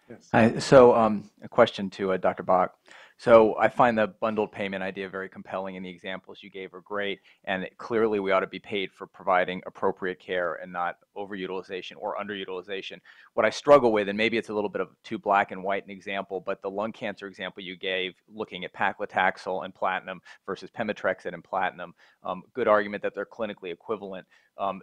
Yes. Hi, so a question to Dr. Bach. So I find the bundled payment idea very compelling, and the examples you gave are great, and clearly we ought to be paid for providing appropriate care and not overutilization or underutilization. What I struggle with, and maybe it's a little bit of too black and white an example, but the lung cancer example you gave, looking at paclitaxel and platinum versus pemetrexed and platinum, good argument that they're clinically equivalent.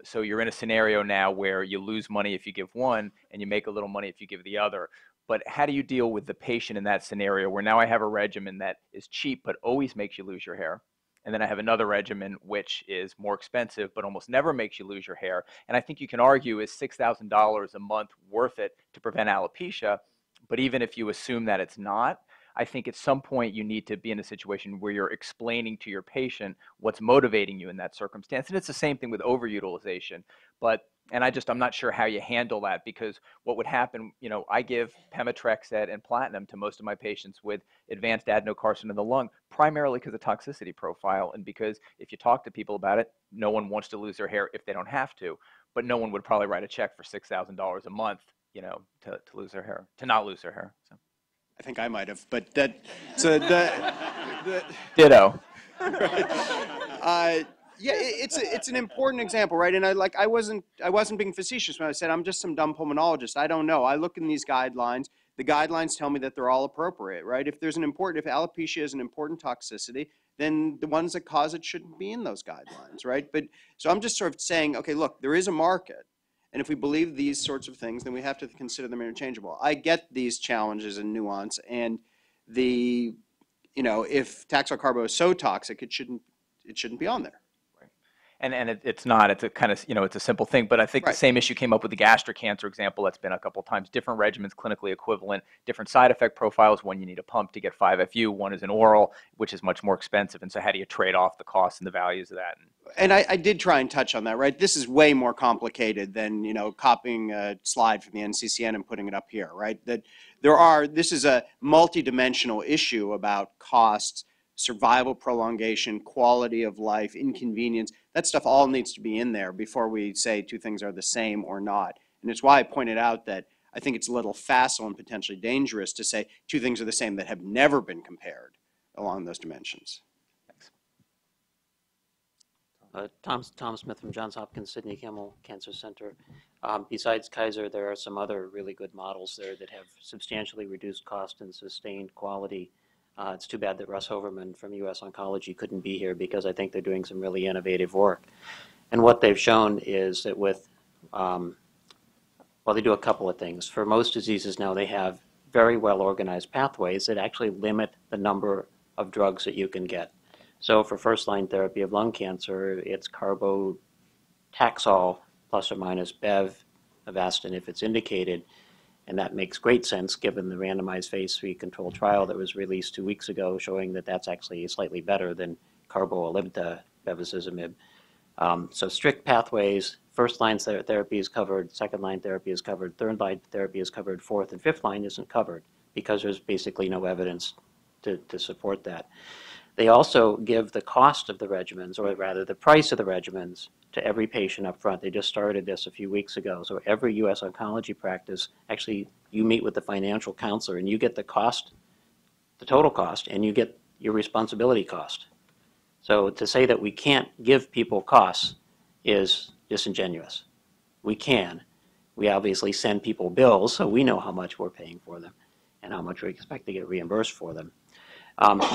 So you're in a scenario now where you lose money if you give one, and you make a little money if you give the other. But how do you deal with the patient in that scenario where now I have a regimen that is cheap but always makes you lose your hair, and then I have another regimen which is more expensive but almost never makes you lose your hair? And I think you can argue, is $6,000 a month worth it to prevent alopecia? But even if you assume that it's not, I think at some point you need to be in a situation where you're explaining to your patient what's motivating you in that circumstance. And it's the same thing with overutilization. And I'm not sure how you handle that, because what would happen, you know, I give pemetrexed and platinum to most of my patients with advanced adenocarcinoma in the lung, primarily because of toxicity profile and because if you talk to people about it, no one wants to lose their hair if they don't have to, but no one would probably write a check for $6,000 a monmonth, you know, to lose their hair, to not lose their hair. So. I think I might have, but that, so the ditto. Right. Yeah, it's an important example, right? And I wasn't being facetious when I said I'm just some dumb pulmonologist. I don't know. I look in these guidelines. The guidelines tell me that they're all appropriate, right? If alopecia is an important toxicity, then the ones that cause it shouldn't be in those guidelines, right? But so I'm just sort of saying, okay, look, there is a market, and if we believe these sorts of things, then we have to consider them interchangeable. I get these challenges and nuance, and you know, if taxol-carbo is so toxic, it shouldn't be on there. And it's not, it's a kind of, you know, it's a simple thing, but I think right. The same issue came up with the gastric cancer example that's been a couple of times. Different regimens, clinically equivalent, different side effect profiles. One, you need a pump to get 5FU. One is an oral, which is much more expensive. And so how do you trade off the costs and the values of that? And I did try and touch on that, right? This is way more complicated than, you know, copying a slide from the NCCN and putting it up here, right? That this is a multidimensional issue about costs, survival prolongation, quality of life, inconvenience. That stuff all needs to be in there before we say two things are the same or not. And it's why I pointed out that I think it's a little facile and potentially dangerous to say two things are the same that have never been compared along those dimensions. Thanks. Tom Smith from Johns Hopkins Sidney Kimmel Cancer Center. Besides Kaiser, there are some other really good models there that have substantially reduced cost and sustained quality. It's too bad that Russ Hoverman from U.S. Oncology couldn't be here, because I think they're doing some really innovative work. And what they've shown is that with, well, they do a couple of things. For most diseases now, they have very well-organized pathways that actually limit the number of drugs that you can get. So for first-line therapy of lung cancer, it's carbotaxol plus or minus Bev, Avastin if it's indicated. And that makes great sense given the randomized phase 3 controlled trial that was released 2 weeks ago showing that that's actually slightly better than carboolibda bevacizumab. So strict pathways, first line therapy is covered, second line therapy is covered, third line therapy is covered, fourth and fifth line isn't covered because there's basically no evidence to support that. They also give the cost of the regimens, or rather the price of the regimens, to every patient up front. They just started this a few weeks ago. So every U.S. oncology practice, actually, you meet with the financial counselor and you get the cost, the total cost, and you get your responsibility cost. So to say that we can't give people costs is disingenuous. We can. We obviously send people bills, so we know how much we're paying for them and how much we expect to get reimbursed for them.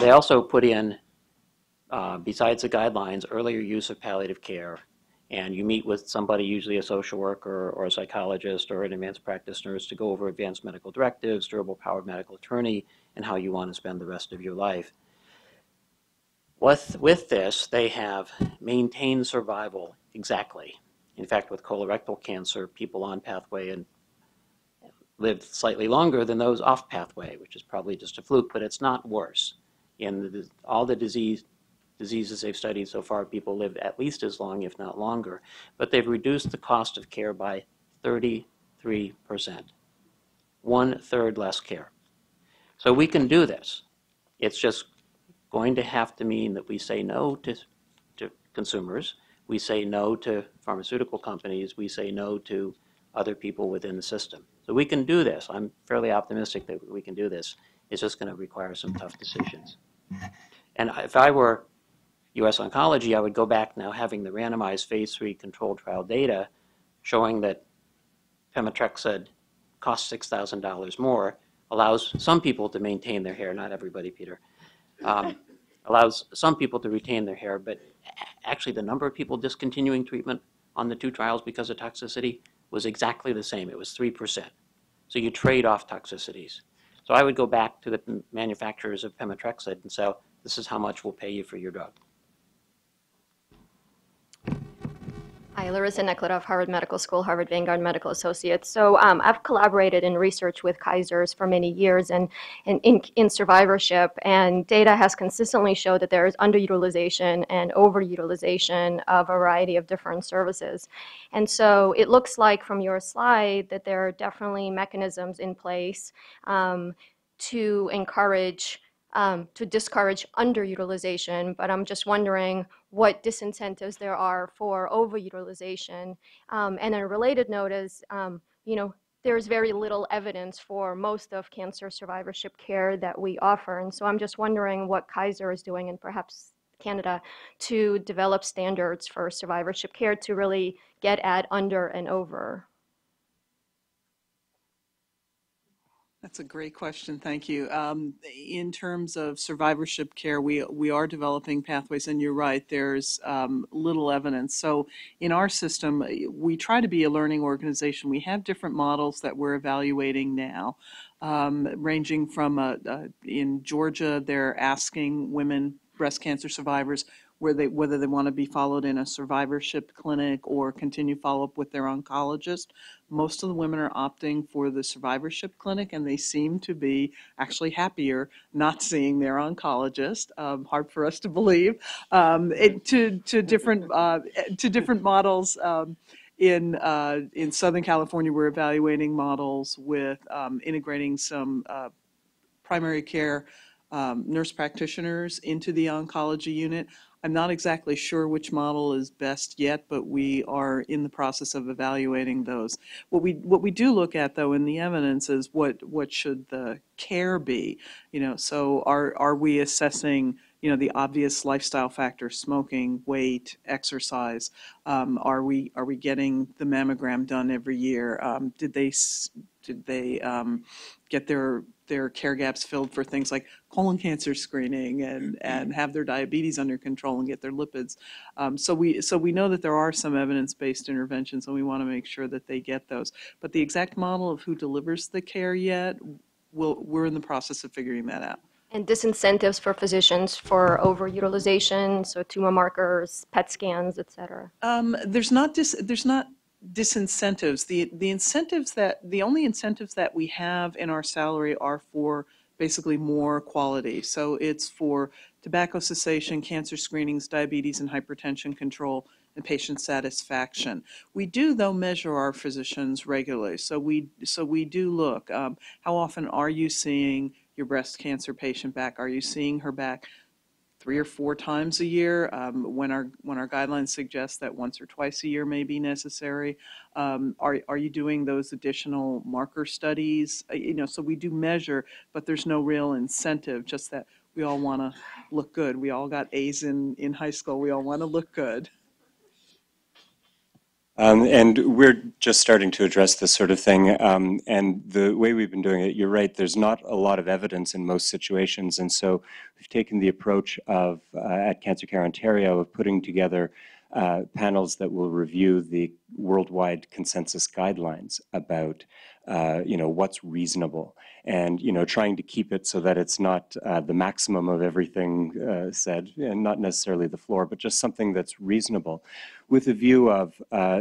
They also put in, besides the guidelines, earlier use of palliative care and you meet with somebody, usually a social worker or a psychologist or an advanced practice nurse, to go over advanced medical directives, durable powered medical attorney, and how you want to spend the rest of your life. With this, they have maintained survival exactly. In fact, with colorectal cancer, people on pathway and lived slightly longer than those off pathway, which is probably just a fluke, but it's not worse. In all the diseases they've studied so far, people lived at least as long, if not longer, but they've reduced the cost of care by 33%, one-third less care. So we can do this. It's just going to have to mean that we say no to consumers, we say no to pharmaceutical companies, we say no to other people within the system. So we can do this. I'm fairly optimistic that we can do this. It's just going to require some tough decisions. And if I were U.S. Oncology, I would go back now, having the randomized phase 3 controlled trial data showing that pemetrexed costs $6,000 more, allows some people to maintain their hair, not everybody, Peter, allows some people to retain their hair, but actually the number of people discontinuing treatment on the two trials because of toxicity was exactly the same. It was 3%. So you trade off toxicities. So I would go back to the manufacturers of pemetrexed and say, this is how much we'll pay you for your drug. Hi, Larissa Nekletov, Harvard Medical School, Harvard Vanguard Medical Associates. So I've collaborated in research with Kaisers for many years in survivorship, and data has consistently showed that there is underutilization and overutilization of a variety of different services. And so it looks like from your slide that there are definitely mechanisms in place to discourage underutilization, but I'm just wondering what disincentives there are for overutilization. And a related note is, you know, there's very little evidence for most of cancer survivorship care that we offer. And so I'm just wondering what Kaiser is doing, and perhaps Canada, to develop standards for survivorship care to really get at under and over. That's a great question. Thank you. In terms of survivorship care, we are developing pathways, and you're right, there's little evidence. So in our system, we try to be a learning organization. We have different models that we're evaluating now, ranging from in Georgia, they're asking women, breast cancer survivors, whether they want to be followed in a survivorship clinic or continue follow-up with their oncologist. Most of the women are opting for the survivorship clinic, and they seem to be actually happier not seeing their oncologist. Hard for us to believe. To different models. In Southern California, we're evaluating models with integrating some primary care nurse practitioners into the oncology unit. I'm not exactly sure which model is best yet, but we are in the process of evaluating those. What we do look at, though, in the evidence is what should the care be? You know, so are we assessing, you know, the obvious lifestyle factors, smoking, weight, exercise? Are we getting the mammogram done every year? Did they get their care gaps filled for things like colon cancer screening and have their diabetes under control and get their lipids? So we know that there are some evidence-based interventions, and we want to make sure that they get those. But the exact model of who delivers the care yet, we're in the process of figuring that out. And disincentives for physicians for overutilization, so tumor markers, PET scans, et cetera. There's not disincentives. The incentives that, the only incentives that we have in our salary are for basically more quality. So it's for tobacco cessation, cancer screenings, diabetes and hypertension control, and patient satisfaction. We do, though, measure our physicians regularly. So we do look. How often are you seeing your breast cancer patient back? Are you seeing her back 3 or 4 times a year, when our guidelines suggest that once or twice a year may be necessary? Are you doing those additional marker studies? You know, so we do measure, but there's no real incentive, just that we all want to look good. We all got A's in high school. We all want to look good. And we're just starting to address this sort of thing, and the way we've been doing it, you're right, there's not a lot of evidence in most situations, and so we've taken the approach of, at Cancer Care Ontario, of putting together panels that will review the worldwide consensus guidelines about, what's reasonable, and, trying to keep it so that it's not the maximum of everything said, and not necessarily the floor, but just something that's reasonable, with a view of,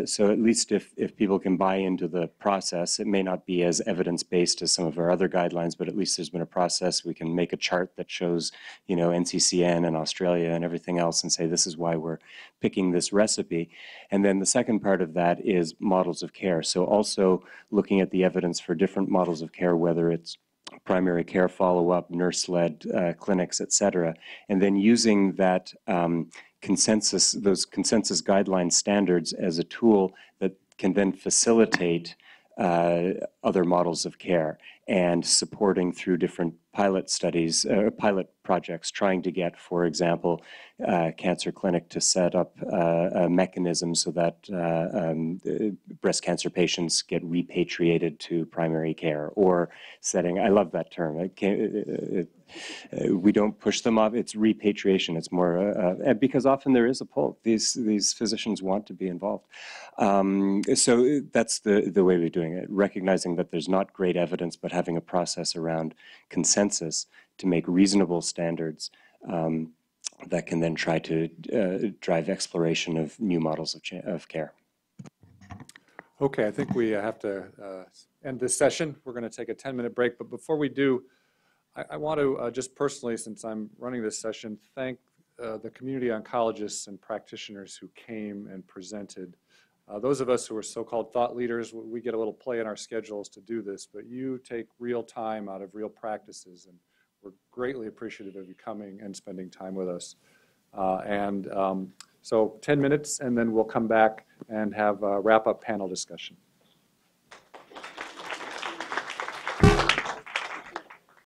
so at least if people can buy into the process, it may not be as evidence-based as some of our other guidelines, but at least there's been a process. We can make a chart that shows, NCCN and Australia and everything else, and say this is why we're picking this recipe. And then the second part of that is models of care. So also looking at the evidence for different models of care, whether it's primary care follow-up, nurse-led clinics, et cetera, and then using that those consensus guideline standards as a tool that can then facilitate other models of care, and supporting through different pilot studies, pilot projects, trying to get, for example, cancer clinic to set up a mechanism so that breast cancer patients get repatriated to primary care, or setting, I love that term, we don't push them off, it's repatriation, it's more, because often there is a pull, these physicians want to be involved. So that's the way we're doing it, recognizing that there's not great evidence, but having a process around consensus to make reasonable standards that can then try to drive exploration of new models of care. Okay, I think we have to end this session. We're going to take a 10-minute break, but before we do, I want to just personally, since I'm running this session, thank the community oncologists and practitioners who came and presented. Those of us who are so-called thought leaders, we get a little play in our schedules to do this, but you take real time out of real practices, and we're greatly appreciative of you coming and spending time with us. So 10 minutes, and then we'll come back and have a wrap-up panel discussion.